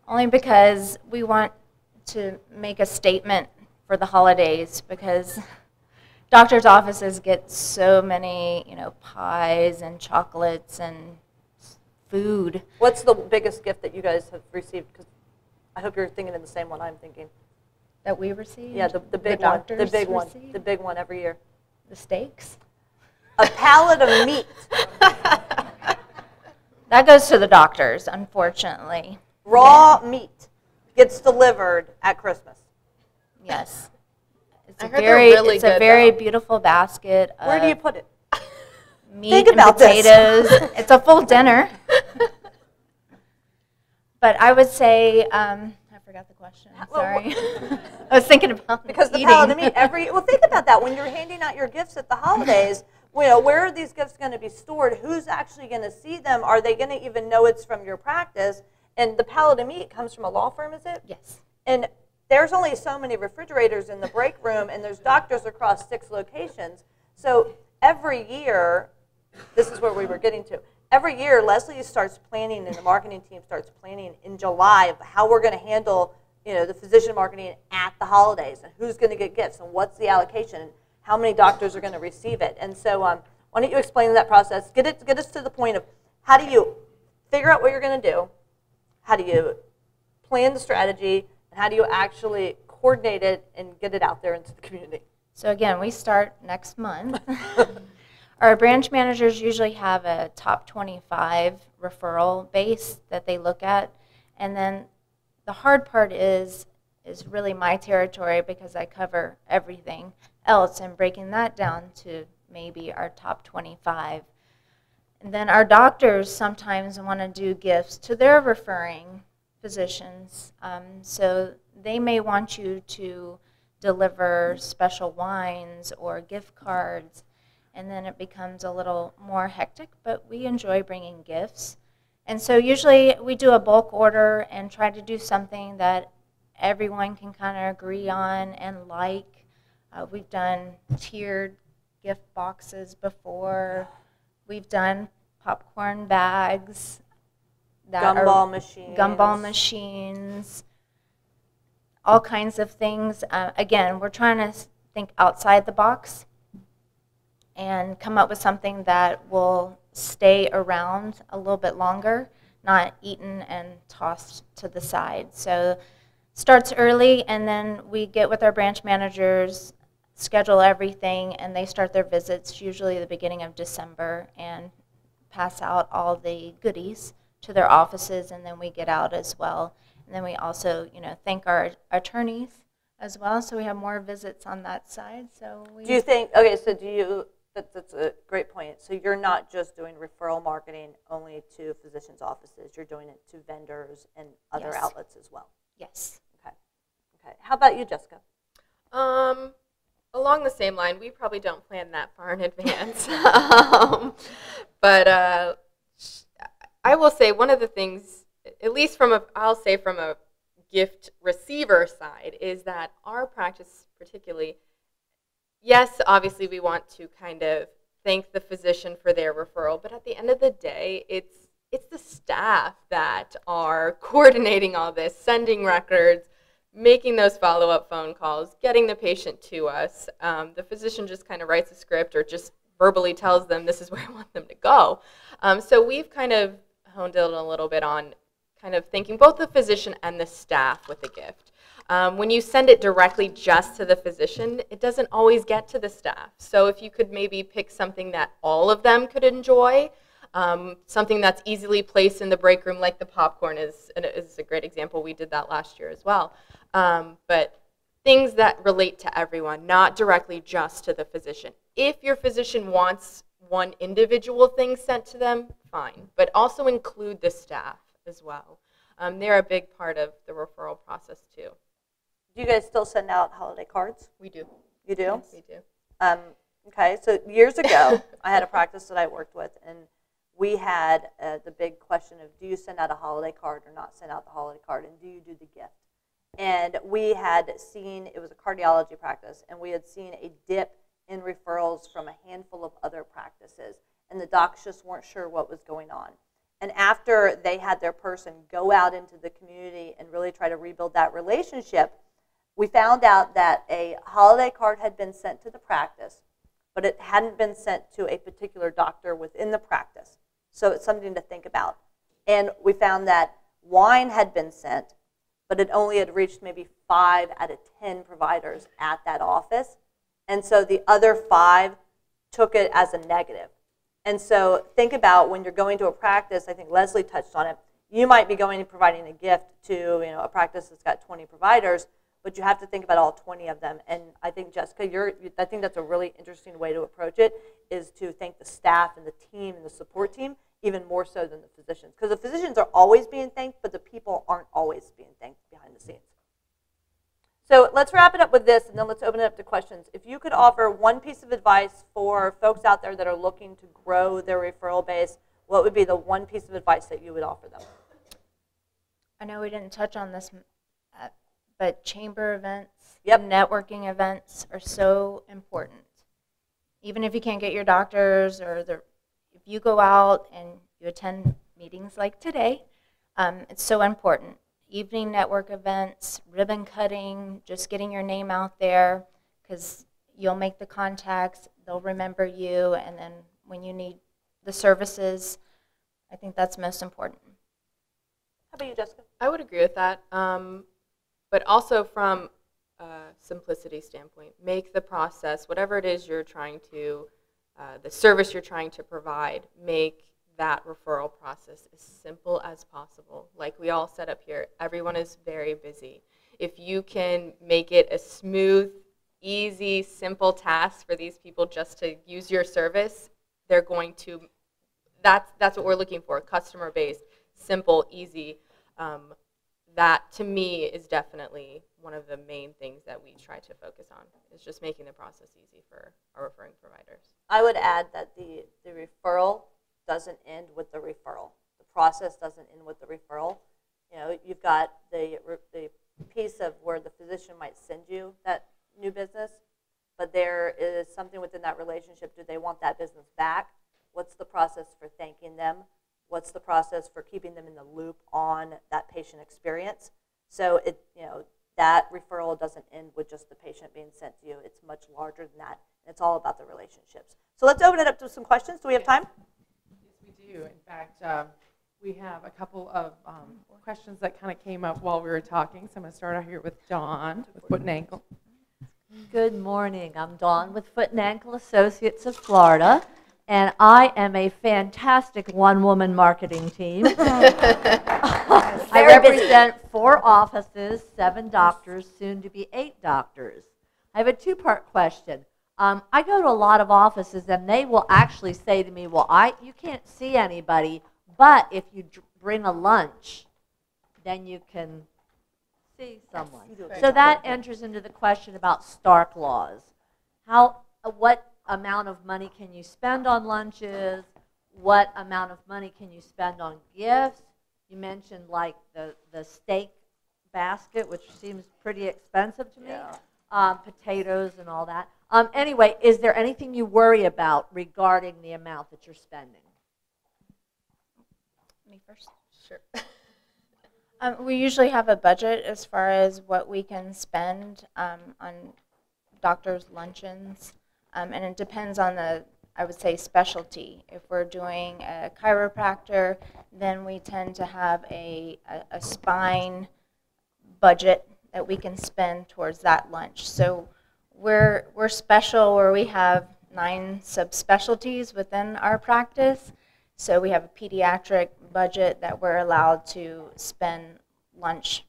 Only because we want to make a statement for the holidays, because doctors' offices get so many, you know, pies and chocolates and food. What's the biggest gift that you guys have received? Because I hope you're thinking of the same one I'm thinking. That we received? Yeah, the, the big the one. The big one. Received? The big one every year. The steaks? A pallet of meat. That goes to the doctors, unfortunately. Raw yeah. meat gets delivered at Christmas. Yes. It's I a heard very, they're really it's good, a very though. beautiful basket. Of Where do you put it? Meat Think and about potatoes. This. It's a full dinner. But I would say, um, I forgot the question. I'm sorry. I was thinking about because the pallet of meat every. Well, think about that when you're handing out your gifts at the holidays. You know, where are these gifts going to be stored? Who's actually going to see them? Are they going to even know it's from your practice? And the pallet of meat comes from a law firm, is it? Yes. And there's only so many refrigerators in the break room, and there's doctors across six locations. So every year, this is where we were getting to. Every year, Leslie starts planning, and the marketing team starts planning in July of how we're going to handle, you know, the physician marketing at the holidays, and who's going to get gifts, and what's the allocation, and how many doctors are going to receive it. And so, um, why don't you explain that process? Get it, get us to the point of how do you figure out what you're going to do, how do you plan the strategy, and how do you actually coordinate it and get it out there into the community? So again, we start next month. Our branch managers usually have a top twenty-five referral base that they look at. And then the hard part is, is really my territory because I cover everything else and breaking that down to maybe our top twenty-five. And then our doctors sometimes want to do gifts to their referring physicians. Um, so they may want you to deliver special wines or gift cards. And then it becomes a little more hectic, but we enjoy bringing gifts. And so usually we do a bulk order and try to do something that everyone can kind of agree on and like. Uh, we've done tiered gift boxes before. We've done popcorn bags, that gumball machines, gumball machines, all kinds of things. Uh, again, we're trying to think outside the box and come up with something that will stay around a little bit longer, not eaten and tossed to the side. So starts early, and then we get with our branch managers, schedule everything, and they start their visits usually the beginning of December and pass out all the goodies to their offices, and then we get out as well. And then we also, you know, thank our attorneys as well, so we have more visits on that side. So we do you think? Okay, so do you? That, that's a great point. So you're not just doing referral marketing only to physicians' offices; you're doing it to vendors and other yes. outlets as well. Yes. Okay. Okay. How about you, Jessica? Um. Along the same line, we probably don't plan that far in advance. um, but uh, I will say one of the things, at least from a, I'll say from a gift receiver side, is that our practice particularly, yes, obviously we want to kind of thank the physician for their referral, but at the end of the day, it's, it's the staff that are coordinating all this, sending records, making those follow-up phone calls, getting the patient to us. Um, the physician just kind of writes a script or just verbally tells them this is where I want them to go. Um, so we've kind of honed in a little bit on kind of thanking both the physician and the staff with a gift. Um, when you send it directly just to the physician, it doesn't always get to the staff. So if you could maybe pick something that all of them could enjoy, Um, something that's easily placed in the break room, like the popcorn, is, is a great example. We did that last year as well. Um, but things that relate to everyone, not directly just to the physician. If your physician wants one individual thing sent to them, fine. But also include the staff as well. Um, they're a big part of the referral process too. Do you guys still send out holiday cards? We do. You do? Yes, we do. Um, okay, so years ago, I had a practice that I worked with, and we had uh, the big question of, do you send out a holiday card or not send out the holiday card, and do you do the gift? And we had seen, it was a cardiology practice, and we had seen a dip in referrals from a handful of other practices, and the docs just weren't sure what was going on. And after they had their person go out into the community and really try to rebuild that relationship, we found out that a holiday card had been sent to the practice, but it hadn't been sent to a particular doctor within the practice. So it's something to think about. And we found that wine had been sent, but it only had reached maybe five out of ten providers at that office. And so the other five took it as a negative. And so think about when you're going to a practice, I think Leslie touched on it, you might be going and providing a gift to, you know, a practice that's got twenty providers, but you have to think about all twenty of them. And I think, Jessica, you're, I think that's a really interesting way to approach it, is to thank the staff and the team and the support team even more so than the physicians. Because the physicians are always being thanked, but the people aren't always being thanked behind the scenes. So let's wrap it up with this, and then let's open it up to questions. If you could offer one piece of advice for folks out there that are looking to grow their referral base, what would be the one piece of advice that you would offer them? I know we didn't touch on this, but chamber events, yep. networking events are so important. Even if you can't get your doctors, or the, if you go out and you attend meetings like today, um, it's so important. Evening network events, ribbon cutting, just getting your name out there, because you'll make the contacts, they'll remember you, and then when you need the services, I think that's most important. How about you, Jessica? I would agree with that. Um, But also from a simplicity standpoint, make the process, whatever it is you're trying to, uh, the service you're trying to provide, make that referral process as simple as possible. Like we all said up here, everyone is very busy. If you can make it a smooth, easy, simple task for these people just to use your service, they're going to, that's, that's what we're looking for, customer-based, simple, easy. Um, That, to me, is definitely one of the main things that we try to focus on, is just making the process easy for our referring providers. I would add that the, the referral doesn't end with the referral. The process doesn't end with the referral. You know, you've got the, the piece of where the physician might send you that new business, but there is something within that relationship. Do they want that business back? What's the process for thanking them? What's the process for keeping them in the loop on that patient experience? So it, you know, that referral doesn't end with just the patient being sent to you. It's much larger than that. It's all about the relationships. So let's open it up to some questions. Do we have time? Yes, we do. In fact, um, we have a couple of um, questions that kind of came up while we were talking. So I'm going to start out here with Dawn with Foot and Ankle. Good morning. I'm Dawn with Foot and Ankle Associates of Florida. And I am a fantastic one-woman marketing team. I represent four offices, seven doctors, soon to be eight doctors. I have a two-part question. Um, I go to a lot of offices, and they will actually say to me, well, I, you can't see anybody, but if you bring a lunch, then you can see someone. So that enters into the question about Stark laws. How, uh, what amount of money can you spend on lunches? What amount of money can you spend on gifts? You mentioned like the, the steak basket, which seems pretty expensive to me. Yeah. Um, potatoes and all that. Um, anyway, is there anything you worry about regarding the amount that you're spending? Me first? Sure. um, we usually have a budget as far as what we can spend um, on doctors' luncheons. Um, and it depends on the, I would say, specialty. If we're doing a chiropractor, then we tend to have a, a, a spine budget that we can spend towards that lunch. So we're, we're special where we have nine subspecialties within our practice, So we have a pediatric budget that we're allowed to spend lunch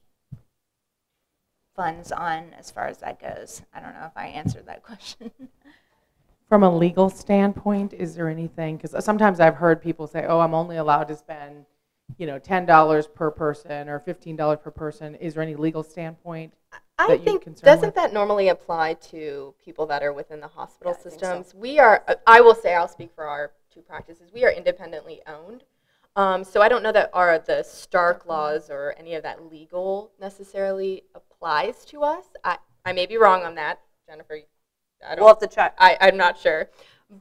funds on as far as that goes. I don't know if I answered that question. From a legal standpoint, is there anything, because sometimes I've heard people say, oh, I'm only allowed to spend, you know, ten dollars per person or fifteen dollars per person. Is there any legal standpoint I that think, you're concerned doesn't with? That normally apply to people that are within the hospital yeah, systems? So. We are, I will say, I'll speak for our two practices, we are independently owned. Um, so I don't know that our, the Stark laws or any of that legal necessarily applies to us. I, I may be wrong on that, Jennifer. I don't, we'll have to check. I, I'm not sure.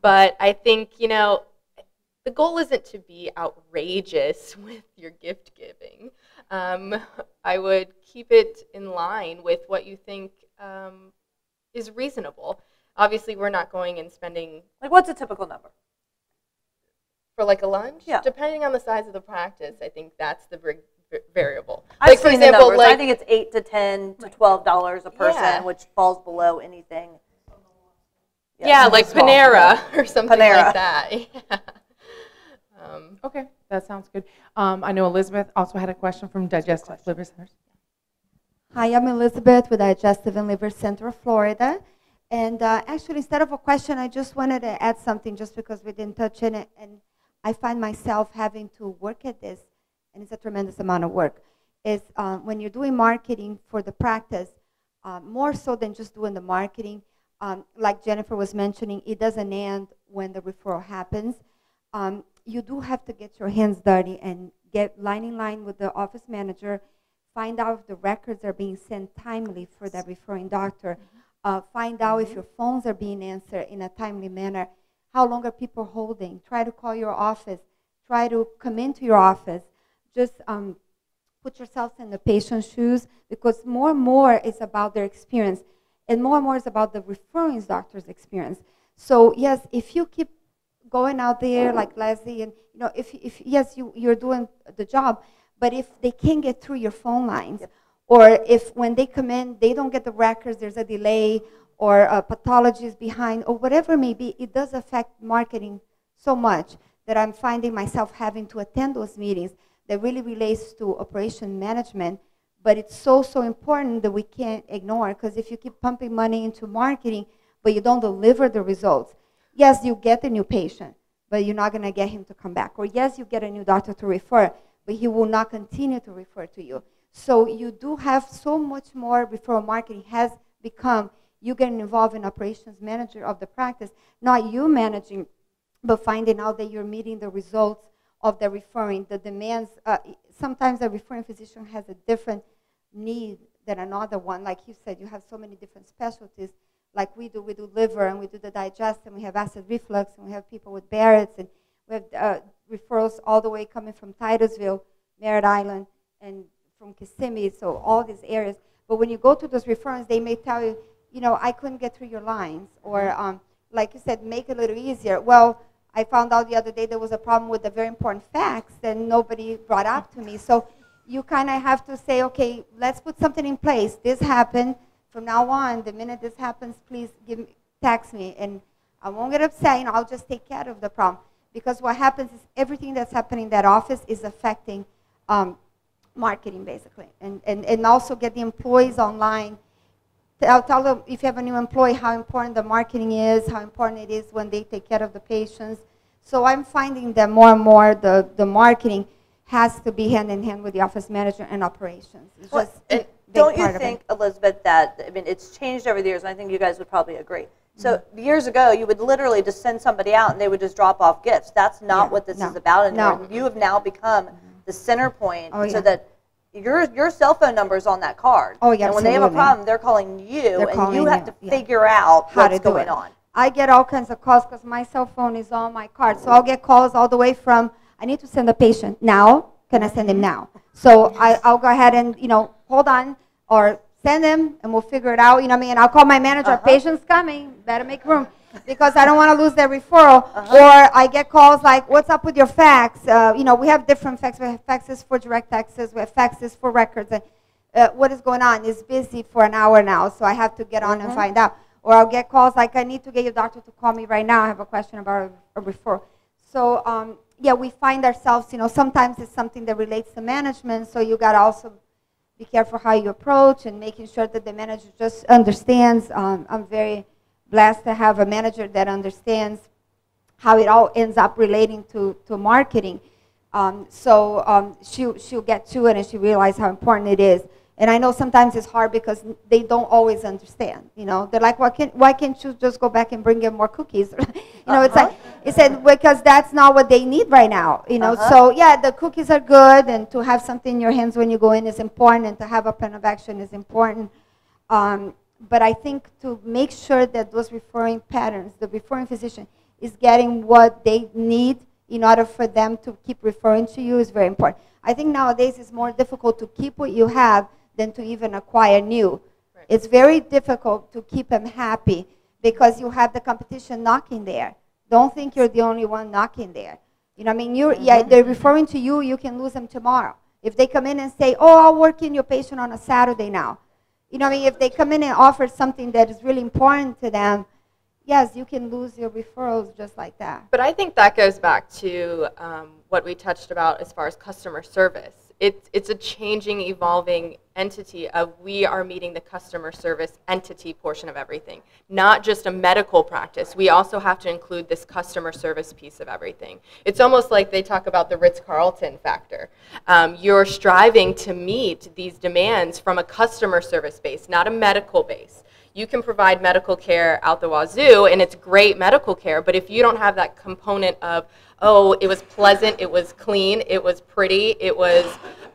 But I think, you know, the goal isn't to be outrageous with your gift giving. Um, I would keep it in line with what you think um, is reasonable. Obviously, we're not going and spending. Like, what's a typical number? For like a lunch? Yeah. Depending on the size of the practice, I think that's the big variable. I've like, seen for example, the numbers. Like, I think it's eight to ten to twelve dollars a person, yeah. which falls below anything. Yeah, yeah, like Panera or something Panera. like that. Yeah. Um, okay, that sounds good. Um, I know Elizabeth also had a question from Digestive and Liver Center. Hi, I'm Elizabeth with Digestive and Liver Center of Florida. And uh, actually, instead of a question, I just wanted to add something just because we didn't touch on it. And I find myself having to work at this, and it's a tremendous amount of work, is uh, when you're doing marketing for the practice, uh, more so than just doing the marketing, Um, like Jennifer was mentioning, it doesn't end when the referral happens. Um, you do have to get your hands dirty and get line in line with the office manager, find out if the records are being sent timely for that referring doctor, mm-hmm. uh, find out mm-hmm. if your phones are being answered in a timely manner, how long are people holding, try to call your office, try to come into your office, just um, put yourself in the patient's shoes, because more and more it's about their experience. And more and more is about the referring doctor's experience. So yes, if you keep going out there like Leslie, and you know, if, if yes, you, you're doing the job, but if they can't get through your phone lines, yep. or if when they come in, they don't get the records, there's a delay, or a pathology is behind, or whatever it may be, it does affect marketing so much that I'm finding myself having to attend those meetings that really relates to operation management. But it's so, so important that we can't ignore, because if you keep pumping money into marketing, but you don't deliver the results, yes, you get a new patient, but you're not going to get him to come back. Or yes, you get a new doctor to refer, but he will not continue to refer to you. So you do have so much more referral marketing has become, you getting involved in operations manager of the practice, not you managing, but finding out that you're meeting the results of the referring, the demands. Uh, sometimes a referring physician has a different need than another one. Like you said, you have so many different specialties like we do. We do liver and we do the digest and we have acid reflux and we have people with Barrett's and we have uh, referrals all the way coming from Titusville, Merritt Island, and from Kissimmee, so all these areas. But when you go to those referrals, they may tell you, you know, I couldn't get through your lines, or um, like you said, make it a little easier. Well, I found out the other day there was a problem with the very important facts that nobody brought up to me. So you kind of have to say, okay, let's put something in place. This happened. From now on, the minute this happens, please give me, text me. And I won't get upset. You know, I'll just take care of the problem. Because what happens is everything that's happening in that office is affecting um, marketing, basically. And, and, and also get the employees online. I'll tell them, if you have a new employee, how important the marketing is, how important it is when they take care of the patients. So I'm finding that more and more the, the marketing has to be hand in hand with the office manager and operations. It's well, just it, don't you think, Elizabeth, that, I mean, it's changed over the years, and I think you guys would probably agree. So years ago, you would literally just send somebody out and they would just drop off gifts. That's not yeah, what this no, is about anymore. No. You have now become the center point oh, yeah. so that Your, your cell phone number is on that card. Oh, yeah, and when absolutely. They have a problem, they're calling you, they're and calling you have you. to figure yeah. out How what's going it. on. I get all kinds of calls because my cell phone is on my card. So I'll get calls all the way from, I need to send a patient now. Can I send him now? So I, I'll go ahead and, you know, hold on, or send him, and we'll figure it out. You know what I mean? And I'll call my manager, uh-huh. patient's coming, better make room. Because I don't want to lose that referral. Uh-huh. Or I get calls like, what's up with your fax? Uh, you know, we have different faxes. We have faxes for direct access. We have faxes for records. And, uh, what is going on? It's busy for an hour now, so I have to get on mm-hmm. and find out. Or I'll get calls like, I need to get your doctor to call me right now. I have a question about a, a referral. So um, yeah, we find ourselves, you know, sometimes it's something that relates to management, so you got to also be careful how you approach and making sure that the manager just understands. Um, I'm very blessed to have a manager that understands how it all ends up relating to, to marketing. Um, so um, she, she'll get to it and she realizes how important it is. And I know sometimes it's hard because they don't always understand. You know, they're like, why can't, why can't you just go back and bring in more cookies? You know, uh-huh. It's like, it said, because that's not what they need right now. You know, uh-huh. So yeah, the cookies are good, and to have something in your hands when you go in is important, and to have a plan of action is important. Um, but I think to make sure that those referring patterns, the referring physician is getting what they need in order for them to keep referring to you is very important. I think nowadays it's more difficult to keep what you have than to even acquire new. Right. It's very difficult to keep them happy because you have the competition knocking there. Don't think you're the only one knocking there. You know what I mean? You're, mm-hmm. Yeah, they're referring to you, you can lose them tomorrow. If they come in and say, oh, I'll work in your patient on a Saturday now. You know what I mean? If they come in and offer something that is really important to them, yes, you can lose your referrals just like that. But I think that goes back to um, what we touched about as far as customer service. It's, it's a changing, evolving entity of we are meeting the customer service entity portion of everything. Not just a medical practice. We also have to include this customer service piece of everything. It's almost like they talk about the Ritz-Carlton factor. Um, you're striving to meet these demands from a customer service base, not a medical base. You can provide medical care out the wazoo, and it's great medical care, but if you don't have that component of, oh, it was pleasant, it was clean, it was pretty, it was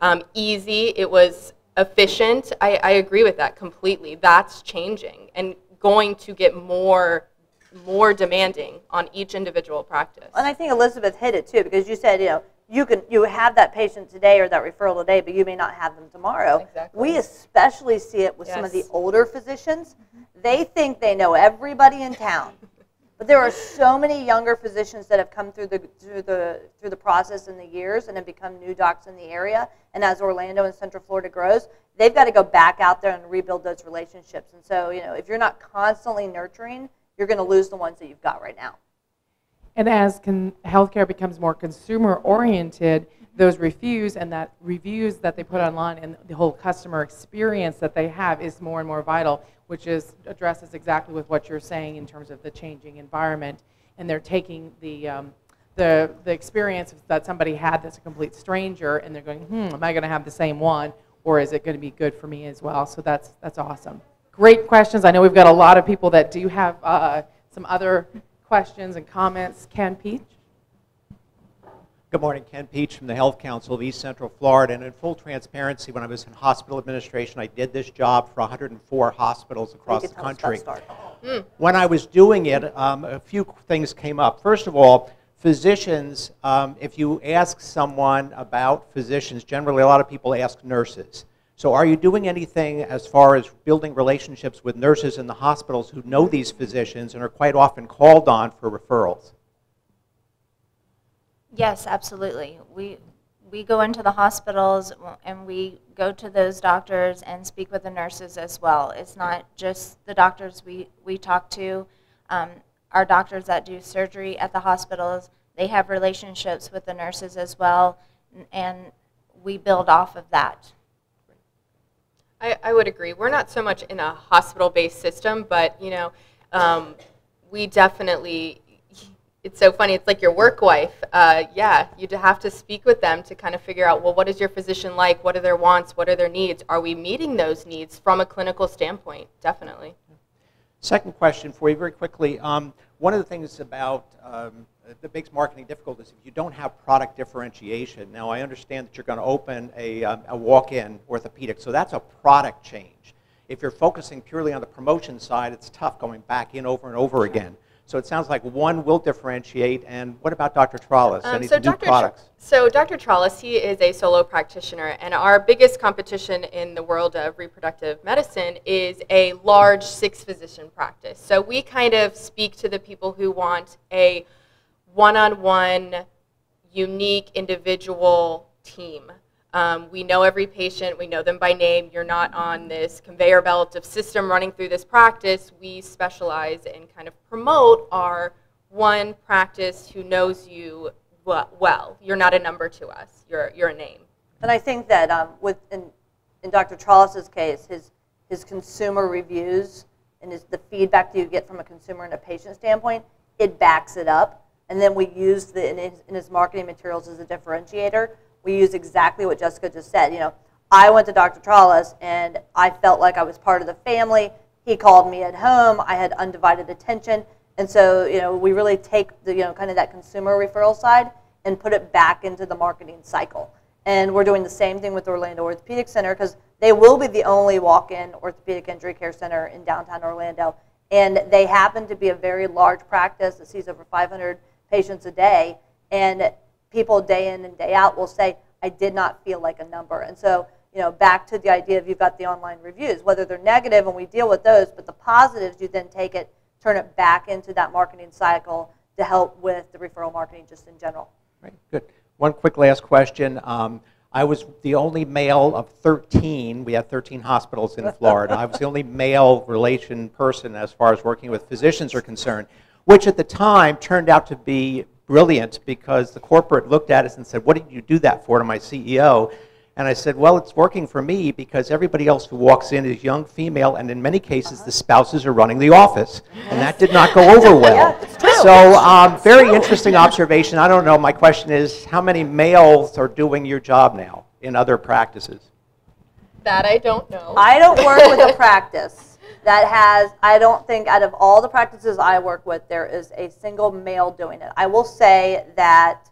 um, easy, it was efficient, I, I agree with that completely. That's changing and going to get more more demanding on each individual practice. And I think Elizabeth hit it too, because you said, you know, You can you have that patient today or that referral today, but you may not have them tomorrow. Exactly. We especially see it with yes. some of the older physicians. They think they know everybody in town, but there are so many younger physicians that have come through the through the through the process in the years and have become new docs in the area. And as Orlando and Central Florida grows, they've got to go back out there and rebuild those relationships. And so, you know, if you're not constantly nurturing, you're going to lose the ones that you've got right now. And as can, healthcare becomes more consumer-oriented, those reviews and that reviews that they put online and the whole customer experience that they have is more and more vital, which is addresses exactly with what you're saying in terms of the changing environment. And they're taking the um, the the experience that somebody had that's a complete stranger, and they're going, hmm, am I going to have the same one, or is it going to be good for me as well? So that's that's awesome. Great questions. I know we've got a lot of people that do have uh, some other questions and comments. Ken Peach. Good morning. Ken Peach from the Health Council of East Central Florida. And in full transparency, when I was in hospital administration, I did this job for one hundred and four hospitals across the country. Mm. When I was doing it, um, a few things came up. First of all, physicians, um, if you ask someone about physicians, generally a lot of people ask nurses. So are you doing anything as far as building relationships with nurses in the hospitals who know these physicians and are quite often called on for referrals? Yes, absolutely. We, we go into the hospitals and we go to those doctors and speak with the nurses as well. It's not just the doctors we, we talk to. Um, our doctors that do surgery at the hospitals, they have relationships with the nurses as well, and we build off of that. I, I would agree. We're not so much in a hospital-based system, but, you know, um, we definitely, it's so funny, it's like your work wife. Uh, yeah, you have to speak with them to kind of figure out, well, what is your physician like? What are their wants? What are their needs? Are we meeting those needs from a clinical standpoint? Definitely. Second question for you very quickly. Um, one of the things about um, that makes marketing difficult is if you don't have product differentiation. Now, I understand that you're going to open a, um, a walk-in orthopedic, so that's a product change. If you're focusing purely on the promotion side, it's tough going back in over and over again. So it sounds like one will differentiate. And what about Doctor Trollis? Um, Any so new Doctor products? So Doctor Trollis, he is a solo practitioner, and our biggest competition in the world of reproductive medicine is a large six-physician practice. So we kind of speak to the people who want a one-on-one, unique, individual team. Um, we know every patient, we know them by name. You're not on this conveyor belt of system running through this practice. We specialize and kind of promote our one practice who knows you well. You're not a number to us. You're, you're a name. And I think that um, with in, in Doctor Trollis's case, his, his consumer reviews and his, the feedback that you get from a consumer and a patient standpoint, it backs it up. And then we use the, in his, in his marketing materials as a differentiator, we use exactly what Jessica just said. You know, I went to Doctor Trollis and I felt like I was part of the family. He called me at home. I had undivided attention. And so, you know, we really take the, you know, kind of that consumer referral side and put it back into the marketing cycle. And we're doing the same thing with Orlando Orthopedic Center, because they will be the only walk-in orthopedic injury care center in downtown Orlando. And they happen to be a very large practice that sees over five hundred patients a day. And people day in and day out will say, I did not feel like a number. And so, you know, back to the idea of you've got the online reviews, whether they're negative and we deal with those, but the positives, you then take it, turn it back into that marketing cycle to help with the referral marketing just in general. Right, good. One quick last question. Um, I was the only male of thirteen. We had thirteen hospitals in Florida. I was the only male relation person as far as working with physicians are concerned, which at the time turned out to be brilliant, because the corporate looked at us and said, what did you do that for, to my C E O? And I said, well, it's working for me because everybody else who walks in is young female, and in many cases, uh-huh. the spouses are running the office. Yes. And that did not go over well. Yeah, it's true. So um, very true. Interesting observation. I don't know. My question is, how many males are doing your job now in other practices? That I don't know. I don't work with a practice that has, I don't think out of all the practices I work with, there is a single male doing it. I will say that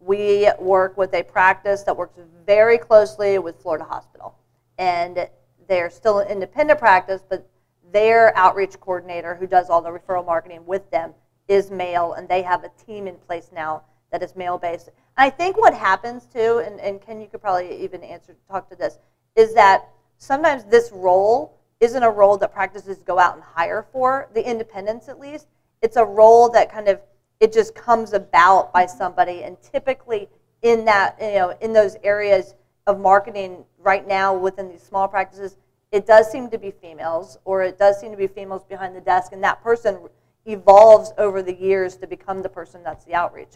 we work with a practice that works very closely with Florida Hospital. And they're still an independent practice, but their outreach coordinator who does all the referral marketing with them is male, and they have a team in place now that is male-based. I think what happens too, and, and Ken, you could probably even answer, talk to this, is that sometimes this role isn't a role that practices go out and hire for, the independents at least. It's a role that kind of, it just comes about by somebody, and typically in that, you know, in those areas of marketing right now within these small practices, it does seem to be females, or it does seem to be females behind the desk, and that person evolves over the years to become the person that's the outreach.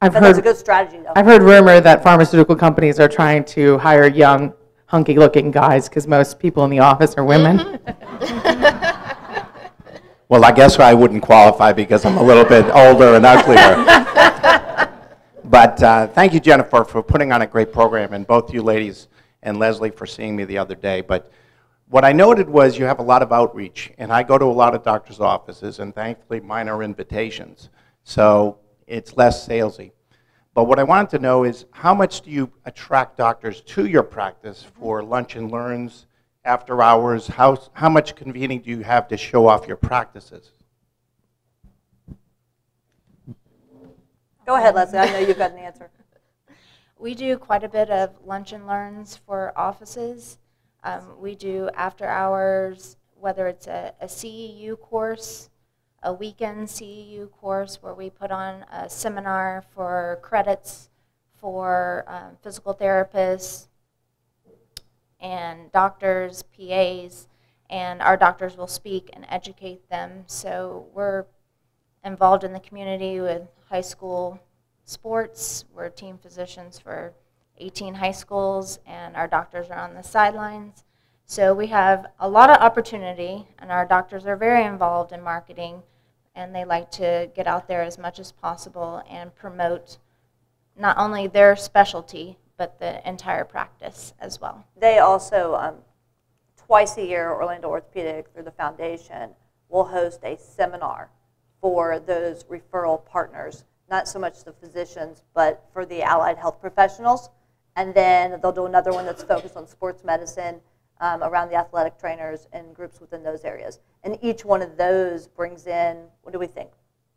I've heard, that's a good strategy, though. I've heard rumor that pharmaceutical companies are trying to hire young, hunky-looking guys because most people in the office are women. Well, I guess I wouldn't qualify because I'm a little bit older and uglier. But uh, thank you, Jennifer, for putting on a great program, and both you ladies and Leslie for seeing me the other day. But what I noted was you have a lot of outreach, and I go to a lot of doctors' offices, and thankfully mine are invitations, so it's less salesy. But what I wanted to know is how much do you attract doctors to your practice for lunch and learns, after hours? How, how much convening do you have to show off your practices? Go ahead, Leslie. I know you've got an answer. We do quite a bit of lunch and learns for offices. Um, we do after hours, whether it's a, a C E U course, a weekend C E U course where we put on a seminar for credits for um, physical therapists, and doctors, P As, and our doctors will speak and educate them. So we're involved in the community with high school sports. We're team physicians for eighteen high schools, and our doctors are on the sidelines. So we have a lot of opportunity, and our doctors are very involved in marketing, and they like to get out there as much as possible and promote not only their specialty, but the entire practice as well. They also, um, twice a year, Orlando Orthopedic, through the foundation, will host a seminar for those referral partners, not so much the physicians, but for the allied health professionals. And then they'll do another one that's focused on sports medicine, um, around the athletic trainers and groups within those areas. And each one of those brings in, what do we think,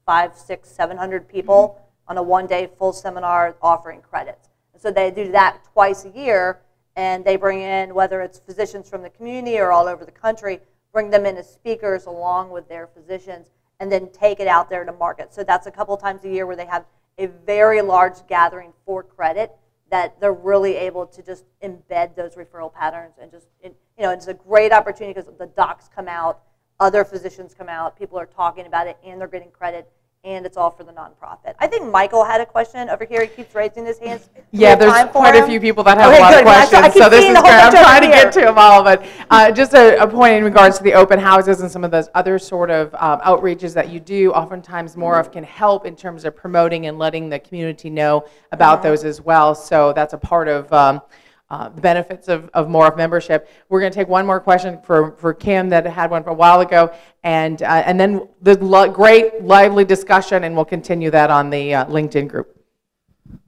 five, six, seven hundred people mm-hmm. on a one-day full seminar offering credits. So they do that twice a year, and they bring in, whether it's physicians from the community or all over the country, bring them in as speakers along with their physicians, and then take it out there to market. So that's a couple times a year where they have a very large gathering for credit that they're really able to just embed those referral patterns. And just, you know, it's a great opportunity because the docs come out, other physicians come out, people are talking about it, and they're getting credit, and it's all for the nonprofit. I think Michael had a question over here. He keeps raising his hands. Yeah, there's quite him. a few people that have okay, a lot good. of questions, I, I so this is great. I'm trying to get to them all, but uh, just a, a point in regards to the open houses and some of those other sort of um, outreaches that you do, oftentimes more mm-hmm. of can help in terms of promoting and letting the community know about mm-hmm. those as well, so that's a part of um, Uh, the benefits of, of more of membership. We're going to take one more question for, for Kim that had one for a while ago, and, uh, and then the lo great lively discussion, and we'll continue that on the uh, LinkedIn group.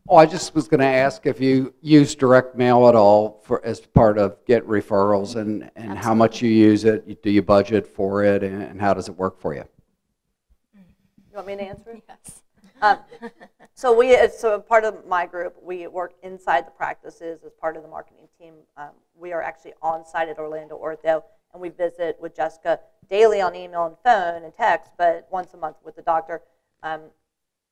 Oh, I just was going to ask if you use direct mail at all for, as part of Get Referrals, and, and Absolutely. how much you use it, do you budget for it, and, and how does it work for you? You want me to answer? Yes. Um, so we, so part of my group, we work inside the practices as part of the marketing team. Um, we are actually on site at Orlando Ortho, and we visit with Jessica daily on email and phone and text, but once a month with the doctor. Um,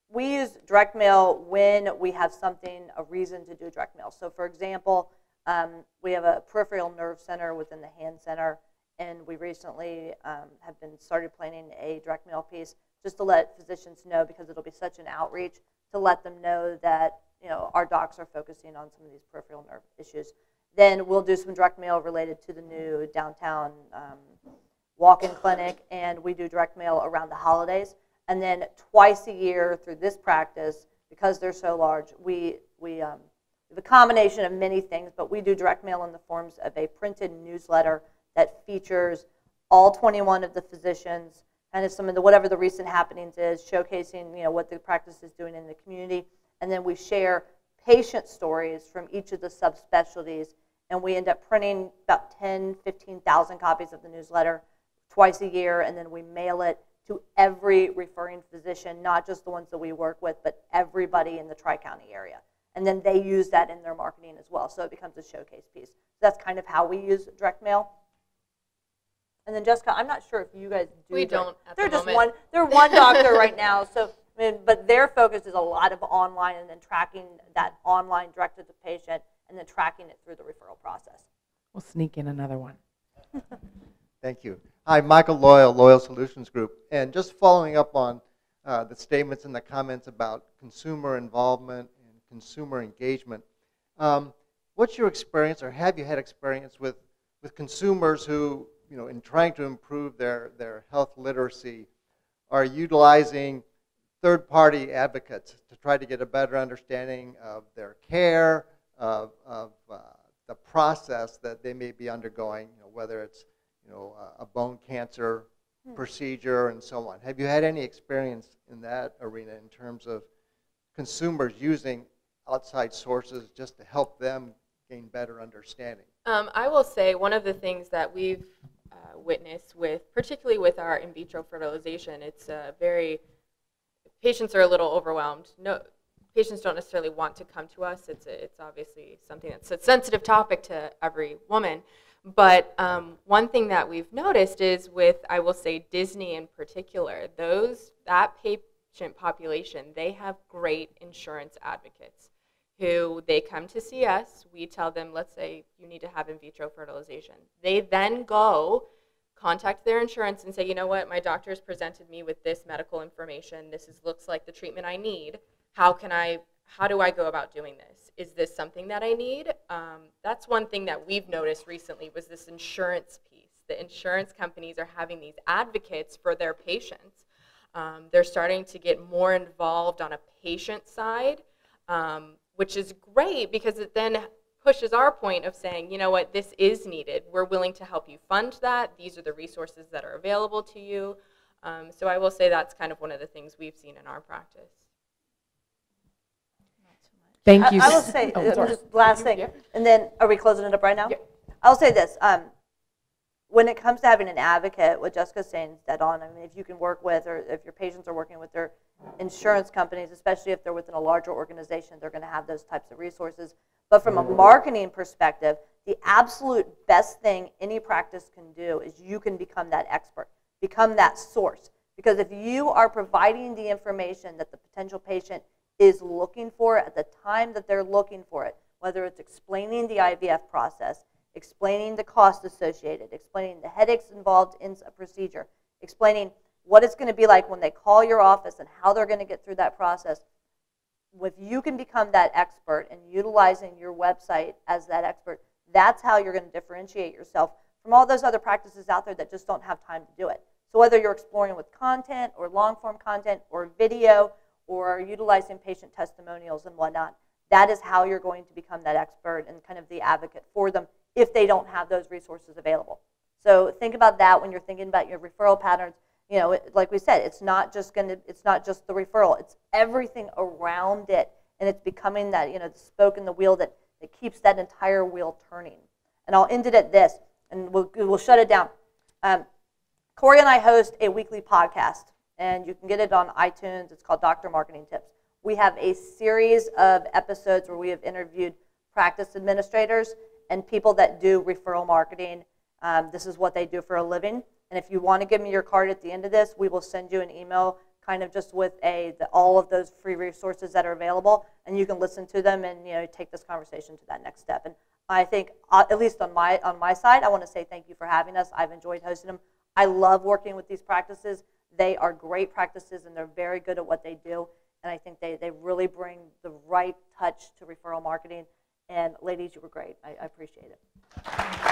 we use direct mail when we have something, a reason to do direct mail. So for example, um, we have a peripheral nerve center within the hand center, and we recently um, have been started planning a direct mail piece, just to let physicians know, because it'll be such an outreach, to let them know that, you know, our docs are focusing on some of these peripheral nerve issues. Then we'll do some direct mail related to the new downtown um, walk-in clinic, and we do direct mail around the holidays. And then twice a year through this practice, because they're so large, we we um, the combination of many things, but we do direct mail in the forms of a printed newsletter that features all twenty-one of the physicians, kind of some of the, whatever the recent happenings is, showcasing, you know, what the practice is doing in the community. And then we share patient stories from each of the subspecialties, and we end up printing about ten, fifteen thousand copies of the newsletter twice a year, and then we mail it to every referring physician, not just the ones that we work with, but everybody in the Tri-County area. And then they use that in their marketing as well, so it becomes a showcase piece. That's kind of how we use direct mail. And then Jessica, I'm not sure if you guys do. We don't. At they're the just moment. one. They're one doctor right now. So, I mean, but their focus is a lot of online, and then tracking that online direct to the patient, and then tracking it through the referral process. We'll sneak in another one. Thank you. Hi, Michael Loyal, Loyal Solutions Group, and just following up on uh, the statements and the comments about consumer involvement and consumer engagement. Um, what's your experience, or have you had experience with with consumers who, you know, in trying to improve their, their health literacy, are utilizing third-party advocates to try to get a better understanding of their care, of, of uh, the process that they may be undergoing, you know, whether it's, you know, a bone cancer hmm. procedure and so on. Have you had any experience in that arena in terms of consumers using outside sources just to help them gain better understanding? Um, I will say one of the things that we've Uh, witness with, particularly with our in vitro fertilization, it's a very, patients are a little overwhelmed. No, patients don't necessarily want to come to us. It's a, it's obviously something that's a sensitive topic to every woman. But um, one thing that we've noticed is with, I will say, Disney in particular, those, that patient population, they have great insurance advocates who they come to see us, we tell them, let's say you need to have in vitro fertilization. They then go contact their insurance and say, you know what, my doctor's presented me with this medical information, this is, looks like the treatment I need, how can I, how do I go about doing this? Is this something that I need? Um, that's one thing that we've noticed recently was this insurance piece. The insurance companies are having these advocates for their patients. Um, they're starting to get more involved on a patient side, um, which is great because it then pushes our point of saying, you know what, this is needed. We're willing to help you fund that. These are the resources that are available to you. Um, so I will say that's kind of one of the things we've seen in our practice. Thank you. I, I will say, oh, just last thing, yeah. and then are we closing it up right now? Yeah. I'll say this. Um, when it comes to having an advocate, what Jessica's saying is dead on. I mean, if you can work with, or if your patients are working with their insurance companies, especially if they're within a larger organization, they're going to have those types of resources. But from a marketing perspective, the absolute best thing any practice can do is you can become that expert, become that source. Because if you are providing the information that the potential patient is looking for at the time that they're looking for it, whether it's explaining the I V F process, explaining the cost associated, explaining the headaches involved in a procedure, explaining what it's going to be like when they call your office and how they're going to get through that process. If you can become that expert and utilizing your website as that expert, that's how you're going to differentiate yourself from all those other practices out there that just don't have time to do it. So whether you're exploring with content or long-form content or video or utilizing patient testimonials and whatnot, that is how you're going to become that expert and kind of the advocate for them if they don't have those resources available. So think about that when you're thinking about your referral patterns. You know, like we said, it's not just going to, it's not just the referral, it's everything around it, and it's becoming that, you know, the spoke in the wheel that, that keeps that entire wheel turning. And I'll end it at this, and we'll, we'll shut it down. Um, Corey and I host a weekly podcast, and you can get it on iTunes. It's called Doctor Marketing Tips. We have a series of episodes where we have interviewed practice administrators and people that do referral marketing. Um, this is what they do for a living. And if you want to give me your card at the end of this, we will send you an email kind of just with a, the, all of those free resources that are available, and you can listen to them and, you know, take this conversation to that next step. And I think, uh, at least on my, on my side, I want to say thank you for having us. I've enjoyed hosting them. I love working with these practices. They are great practices, and they're very good at what they do. And I think they, they really bring the right touch to referral marketing. And ladies, you were great. I, I appreciate it.